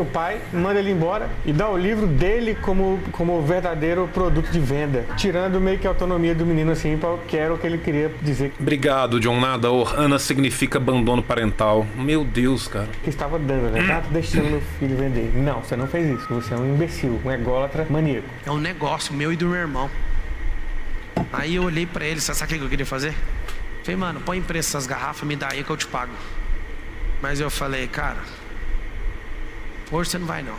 o pai manda ele embora e dá o livro dele como, como verdadeiro produto de venda, tirando meio que a autonomia do menino, assim, pra, que era o que ele queria dizer. Obrigado, John Nada. Orhana significa abandono parental. Meu Deus, cara. Que estava dando, né? Tá deixando meu filho vender. Não, você não fez isso. Você é um imbecil, um ególatra maníaco. É um negócio meu e do meu irmão. Aí eu olhei pra ele, sabe o que eu queria fazer? Falei, mano, põe em preço essas garrafas, me dá aí que eu te pago. Mas eu falei, cara, hoje você não vai não.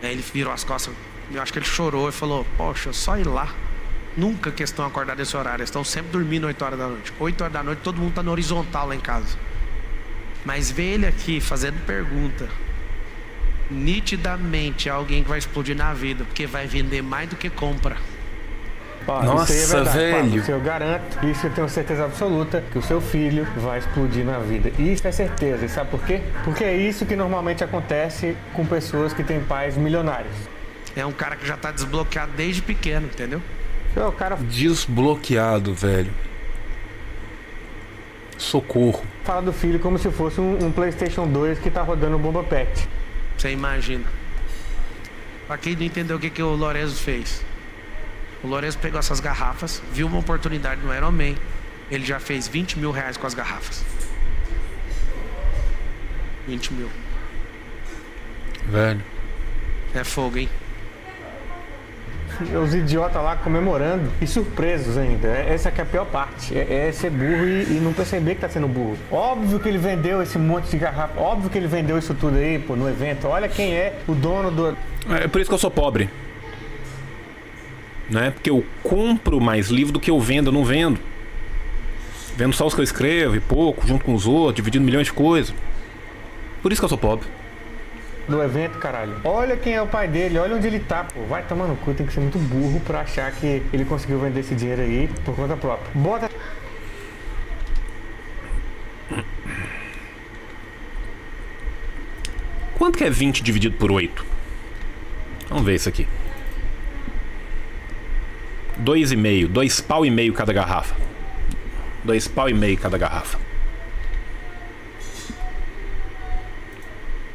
Aí ele virou as costas, eu acho que ele chorou e falou, poxa, só ir lá. Nunca que estão acordados nesse horário, eles estão sempre dormindo oito horas da noite. oito horas da noite todo mundo tá no horizontal lá em casa. Mas vê ele aqui fazendo pergunta, nitidamente é alguém que vai explodir na vida, porque vai vender mais do que compra. Ó, nossa, isso é verdade, velho. Pablo, isso eu garanto, isso eu tenho certeza absoluta, que o seu filho vai explodir na vida. Isso é certeza, e sabe por quê? Porque é isso que normalmente acontece com pessoas que têm pais milionários. É um cara que já tá desbloqueado desde pequeno, entendeu? É o cara... Desbloqueado, velho. Socorro. Fala do filho como se fosse um, um PlayStation dois que tá rodando bomba pet. Você imagina. Pra quem não entendeu o que, que o Lorenzo fez... O Lourenço pegou essas garrafas, viu uma oportunidade no Iron Man, ele já fez vinte mil reais com as garrafas. vinte mil. Velho. É fogo, hein? Os idiotas lá comemorando e surpresos ainda. Essa que é a pior parte. É, é ser burro e, e não perceber que tá sendo burro. Óbvio que ele vendeu esse monte de garrafa. Óbvio que ele vendeu isso tudo aí, pô, no evento. Olha quem é o dono do... É por isso que eu sou pobre. Né? Porque eu compro mais livro do que eu vendo, eu não vendo. Vendo só os que eu escrevo e pouco, junto com os outros, dividindo milhões de coisas. Por isso que eu sou pobre. Do evento, caralho. Olha quem é o pai dele, olha onde ele tá, pô. Vai tomar no cu, tem que ser muito burro pra achar que ele conseguiu vender esse dinheiro aí por conta própria. Bota... Quanto que é vinte dividido por oito? Vamos ver isso aqui. Dois e meio, dois pau e meio cada garrafa. Dois pau e meio cada garrafa.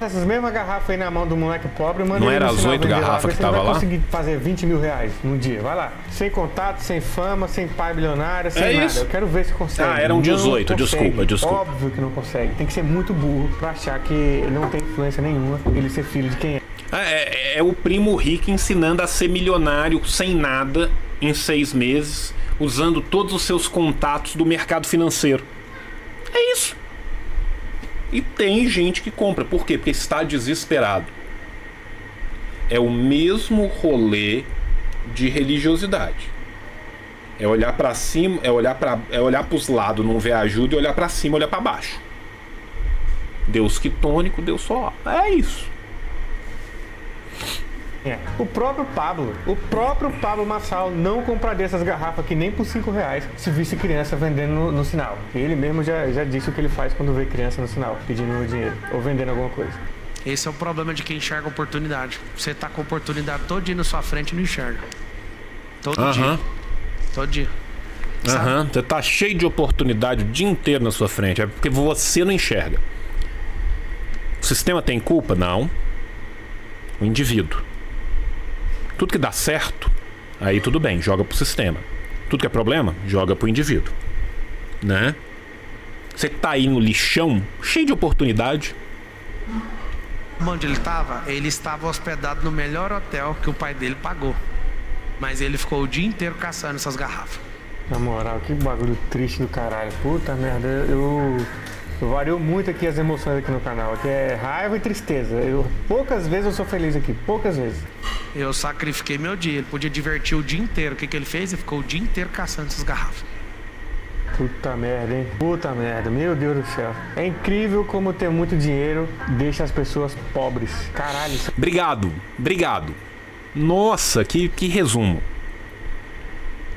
Essas mesmas garrafas aí na mão do moleque pobre, manda... Não era as oito garrafas que tava lá? Conseguir fazer vinte mil reais num dia, vai lá. Sem contato, sem fama, sem pai bilionário, sem nada. Eu quero ver se consegue. Ah, eram dezoito, desculpa, desculpa. Óbvio que não consegue. Tem que ser muito burro pra achar que não tem influência nenhuma ele ser filho de quem é. Ah, é, é o primo rico ensinando a ser milionário sem nada em seis meses, usando todos os seus contatos do mercado financeiro. É isso. E tem gente que compra. Por quê? Porque está desesperado. É o mesmo rolê de religiosidade. É olhar para cima, é olhar para é olhar para os lados, não ver ajuda, e olhar para cima, olhar para baixo. Deus quitônico, Deus só. É isso. É. O próprio Pablo, o próprio Pablo Marçal não compraria essas garrafas aqui nem por cinco reais se visse criança vendendo no, no sinal. Ele mesmo já, já disse o que ele faz quando vê criança no sinal, pedindo dinheiro ou vendendo alguma coisa. Esse é o problema de quem enxerga oportunidade. Você tá com oportunidade todo dia na sua frente e não enxerga. Todo uh-huh. dia. Todo dia. Uh-huh. Você tá cheio de oportunidade o dia inteiro na sua frente. É porque você não enxerga. O sistema tem culpa? Não. O indivíduo. Tudo que dá certo, aí tudo bem, joga pro sistema. Tudo que é problema, joga pro indivíduo, né? Você que tá aí no lixão, cheio de oportunidade. Onde ele tava? Ele estava hospedado no melhor hotel que o pai dele pagou. Mas ele ficou o dia inteiro caçando essas garrafas. Na moral, que bagulho triste do caralho. Puta merda, eu... Variou muito aqui as emoções aqui no canal, que é raiva e tristeza. Eu, poucas vezes eu sou feliz aqui, poucas vezes. Eu sacrifiquei meu dia, ele podia divertir o dia inteiro. O que, que ele fez? Ele ficou o dia inteiro caçando essas garrafas. Puta merda, hein? Puta merda, meu Deus do céu. É incrível como ter muito dinheiro deixa as pessoas pobres. Caralho. Obrigado, obrigado. Nossa, que, que resumo.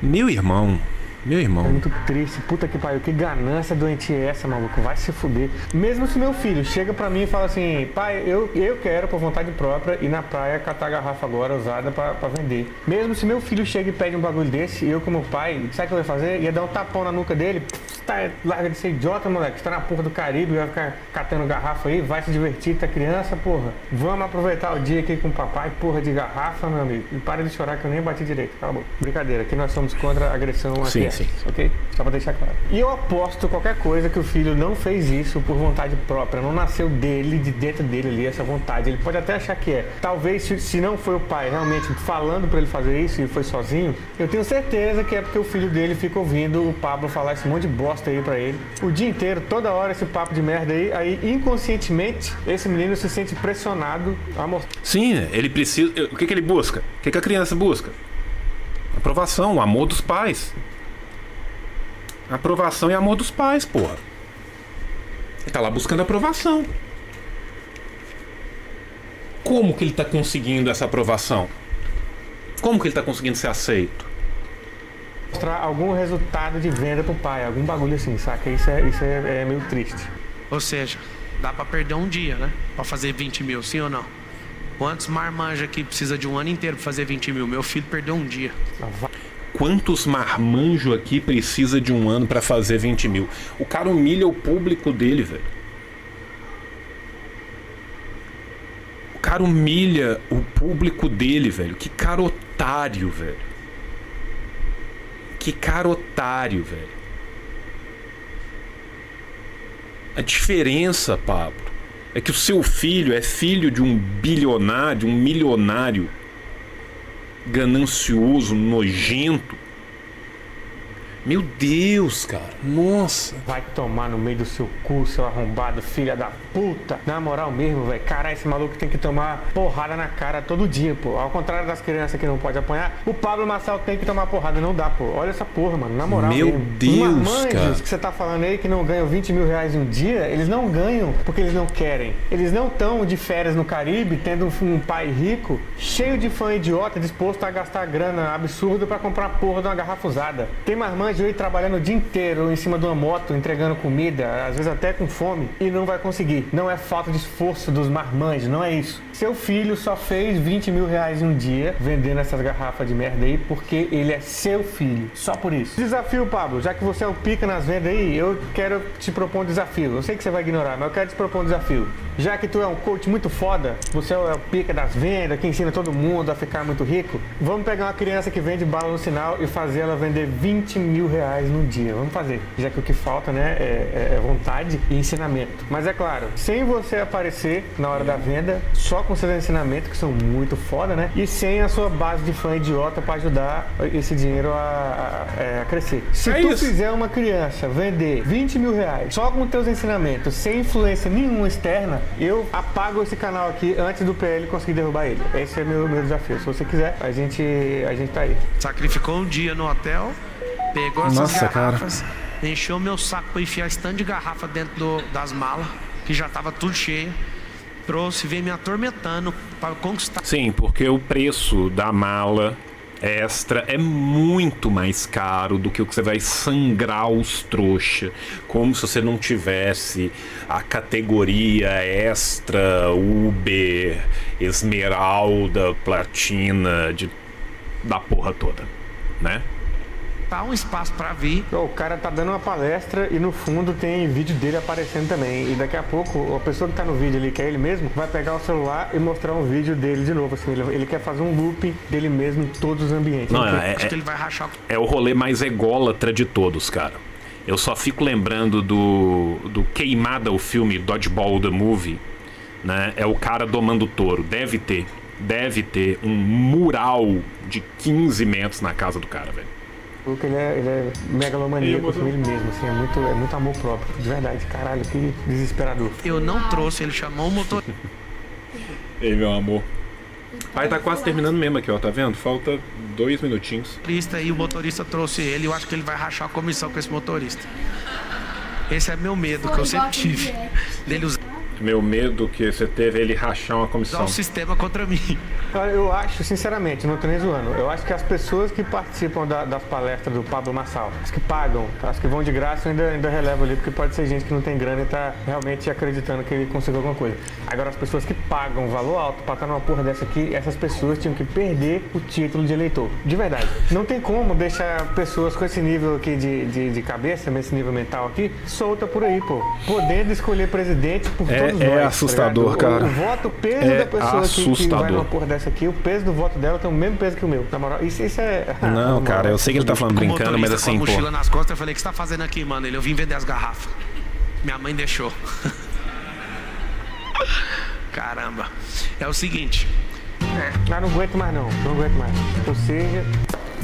Meu irmão, Meu irmão. É muito triste. Puta que pariu. Que ganância doentia é essa, maluco? Vai se fuder. Mesmo se meu filho chega pra mim e fala assim, pai, eu, eu quero, por vontade própria, ir na praia catar a garrafa agora usada pra, pra vender. Mesmo se meu filho chega e pede um bagulho desse, eu como pai, sabe o que eu ia fazer? Ia dar um tapão na nuca dele. Tá, larga de ser idiota, moleque. Você tá na porra do Caribe, vai ficar catando garrafa aí, vai se divertir, tá criança, porra. Vamos aproveitar o dia aqui com o papai, porra de garrafa, meu amigo. E para de chorar que eu nem bati direito. Cala a boca. Brincadeira, aqui nós somos contra a agressão a criança. Sim, sim. Ok? Só pra deixar claro. E eu aposto qualquer coisa que o filho não fez isso por vontade própria. Não nasceu dele, de dentro dele ali, essa vontade. Ele pode até achar que é. Talvez, se não foi o pai realmente falando pra ele fazer isso e foi sozinho, eu tenho certeza que é porque o filho dele fica ouvindo o Pablo falar esse monte de bosta aí pra ele, o dia inteiro, toda hora esse papo de merda aí, aí inconscientemente esse menino se sente pressionado a mostrar. Sim, ele precisa, o que que ele busca? O que que a criança busca? Aprovação, o amor dos pais. Aprovação e amor dos pais, porra. Ele tá lá buscando aprovação. Como que ele tá conseguindo essa aprovação? Como que ele tá conseguindo ser aceito? Mostrar algum resultado de venda pro pai, algum bagulho assim, saca? Isso é, isso é, é meio triste. Ou seja, dá pra perder um dia, né? Pra fazer vinte mil, sim ou não? Quantos marmanjos aqui precisa de um ano inteiro pra fazer vinte mil? Meu filho perdeu um dia. Quantos marmanjos aqui precisa de um ano pra fazer vinte mil? O cara humilha o público dele, velho. O cara humilha o público dele, velho. Que cara otário, velho. Que cara otário, velho. A diferença, Pablo, é que o seu filho é filho de um bilionário, um milionário ganancioso, nojento. Meu Deus, cara. Nossa. Vai tomar no meio do seu cu, seu arrombado, filha da puta. Na moral mesmo, velho. Caralho, esse maluco tem que tomar porrada na cara todo dia, pô. Ao contrário das crianças que não pode apanhar, o Pablo Marçal tem que tomar porrada. Não dá, pô. Olha essa porra, mano. Na moral. Meu Deus, cara. Os que você tá falando aí que não ganham vinte mil reais em um dia, eles não ganham porque eles não querem. Eles não estão de férias no Caribe, tendo um pai rico, cheio de fã idiota, disposto a gastar grana absurda pra comprar porra de uma garrafa usada. Tem marmanjo aí trabalhando o dia inteiro em cima de uma moto, entregando comida, às vezes até com fome, e não vai conseguir. Não é falta de esforço dos marmanjos, não é isso. Seu filho só fez vinte mil reais em um dia vendendo essas garrafas de merda aí porque ele é seu filho, só por isso. Desafio, Pablo, já que você é o pica nas vendas aí, eu quero te propor um desafio. Eu sei que você vai ignorar, mas eu quero te propor um desafio. Já que tu é um coach muito foda, você é o pica das vendas, que ensina todo mundo a ficar muito rico, vamos pegar uma criança que vende bala no sinal e fazer ela vender vinte mil reais no dia. Vamos fazer, já que o que falta, né, é, é vontade e ensinamento. Mas é claro, sem você aparecer na hora da venda, só com seus ensinamentos, que são muito foda, né, e sem a sua base de fã idiota pra ajudar esse dinheiro a, a, a crescer. Se é tu isso. fizer uma criança vender vinte mil reais só com teus ensinamentos, sem influência nenhuma externa, eu apago esse canal aqui antes do P L conseguir derrubar ele. Esse é meu, meu desafio. Se você quiser, a gente, a gente tá aí. Sacrificou um dia no hotel, pegou essas Nossa, garrafas, cara. Encheu meu saco pra enfiar esse tanto de garrafa dentro do, das malas, que já tava tudo cheio. Trouxe, veio me atormentando para conquistar. Sim, porque o preço da mala extra é muito mais caro do que o que você vai sangrar os trouxa. Como se você não tivesse a categoria extra, Uber, esmeralda, platina, de, da porra toda, né? Um espaço pra vir. O cara tá dando uma palestra e no fundo tem vídeo dele aparecendo também. E daqui a pouco a pessoa que tá no vídeo ali, que é ele mesmo, vai pegar o celular e mostrar um vídeo dele de novo. Assim, ele, ele quer fazer um looping dele mesmo em todos os ambientes. Não, então, é, acho que ele vai rachar. É o rolê mais ególatra de todos, cara. Eu só fico lembrando do, do Queimada, o filme Dodgeball The Movie, né? É o cara domando o touro. Deve ter, deve ter um mural de quinze metros na casa do cara, velho. Ele é, ele é megalomaníaco com ele mesmo, assim, é muito, é muito amor próprio, de verdade, caralho, que desesperador. Eu não trouxe, ele chamou o motor. Ei, meu amor. Aí tá quase terminando mesmo aqui, ó, tá vendo? Falta dois minutinhos. E o motorista trouxe ele, eu acho que ele vai rachar a comissão com esse motorista. Esse é meu medo, que eu sempre tive. Dele usar. meu medo que você teve ele rachar uma comissão. Usar o sistema contra mim. Eu acho, sinceramente, não estou nem zoando, eu acho que as pessoas que participam da, das palestras do Pablo Marçal, as que pagam, as que vão de graça, eu ainda, ainda relevo ali, porque pode ser gente que não tem grana e está realmente acreditando que ele conseguiu alguma coisa. Agora, as pessoas que pagam valor alto para estar numa porra dessa aqui, essas pessoas tinham que perder o título de eleitor, de verdade. Não tem como deixar pessoas com esse nível aqui de, de, de cabeça, esse nível mental aqui, solta por aí, pô. Podendo escolher presidente por é, todos é nós. É assustador, tá, o, cara. O voto, o peso é da pessoa que, que vai numa porra dessa aqui, o peso do voto dela tem o mesmo peso que o meu, na moral. Isso, isso é... Não, cara, eu sei que ele tá falando brincando, mas assim, pô... Com a mochila nas costas, eu falei, o que você tá fazendo aqui, mano? Ele, eu vim vender as garrafas. Minha mãe deixou. Caramba. É o seguinte... É. Eu não aguento mais, não. Não aguento mais. Ou seja...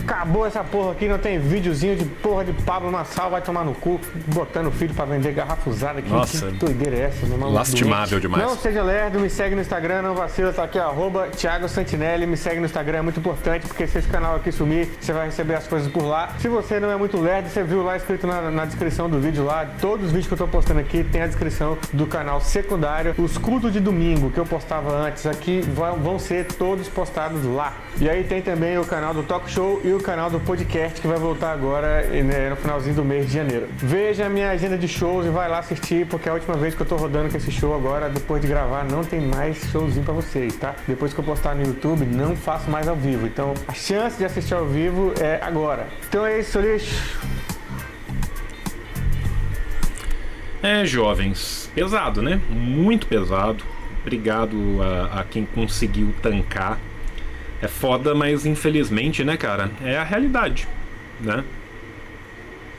Acabou essa porra aqui, não tem videozinho de porra de Pablo Marçal, vai tomar no cu, botando o filho pra vender garrafa usada aqui. Nossa, que doideira é essa, meu irmão? Lastimável demais. Não seja lerdo, me segue no Instagram, não vacila, tá aqui, arroba Tiago Santinelli, me segue no Instagram, é muito importante, porque se esse canal aqui sumir, você vai receber as coisas por lá. Se você não é muito lerdo, você viu lá escrito na, na descrição do vídeo lá, todos os vídeos que eu tô postando aqui, tem a descrição do canal secundário. Os cultos de domingo que eu postava antes aqui, vão ser todos postados lá. E aí tem também o canal do Talk Show e o canal do podcast que vai voltar agora, né, no finalzinho do mês de janeiro. Veja a minha agenda de shows e vai lá assistir, porque a última vez que eu tô rodando com esse show agora, depois de gravar, não tem mais showzinho pra vocês, tá? Depois que eu postar no YouTube, não faço mais ao vivo. Então, a chance de assistir ao vivo é agora. Então é isso, lixo. É, jovens. Pesado, né? Muito pesado. Obrigado a, a quem conseguiu tancar. É foda, mas infelizmente, né, cara, é a realidade, né?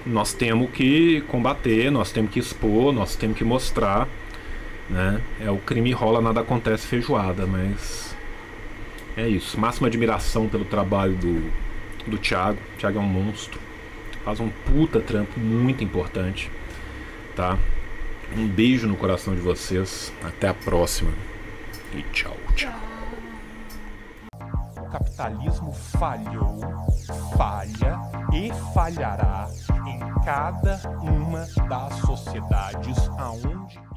Nós temos que combater, nós temos que expor, nós temos que mostrar, né? É, o crime rola, nada acontece, feijoada, mas... É isso, máxima admiração pelo trabalho do, do Tiago. O Tiago é um monstro, faz um puta trampo muito importante, tá? Um beijo no coração de vocês, até a próxima e tchau, tchau. O capitalismo falhou, falha e falhará em cada uma das sociedades aonde...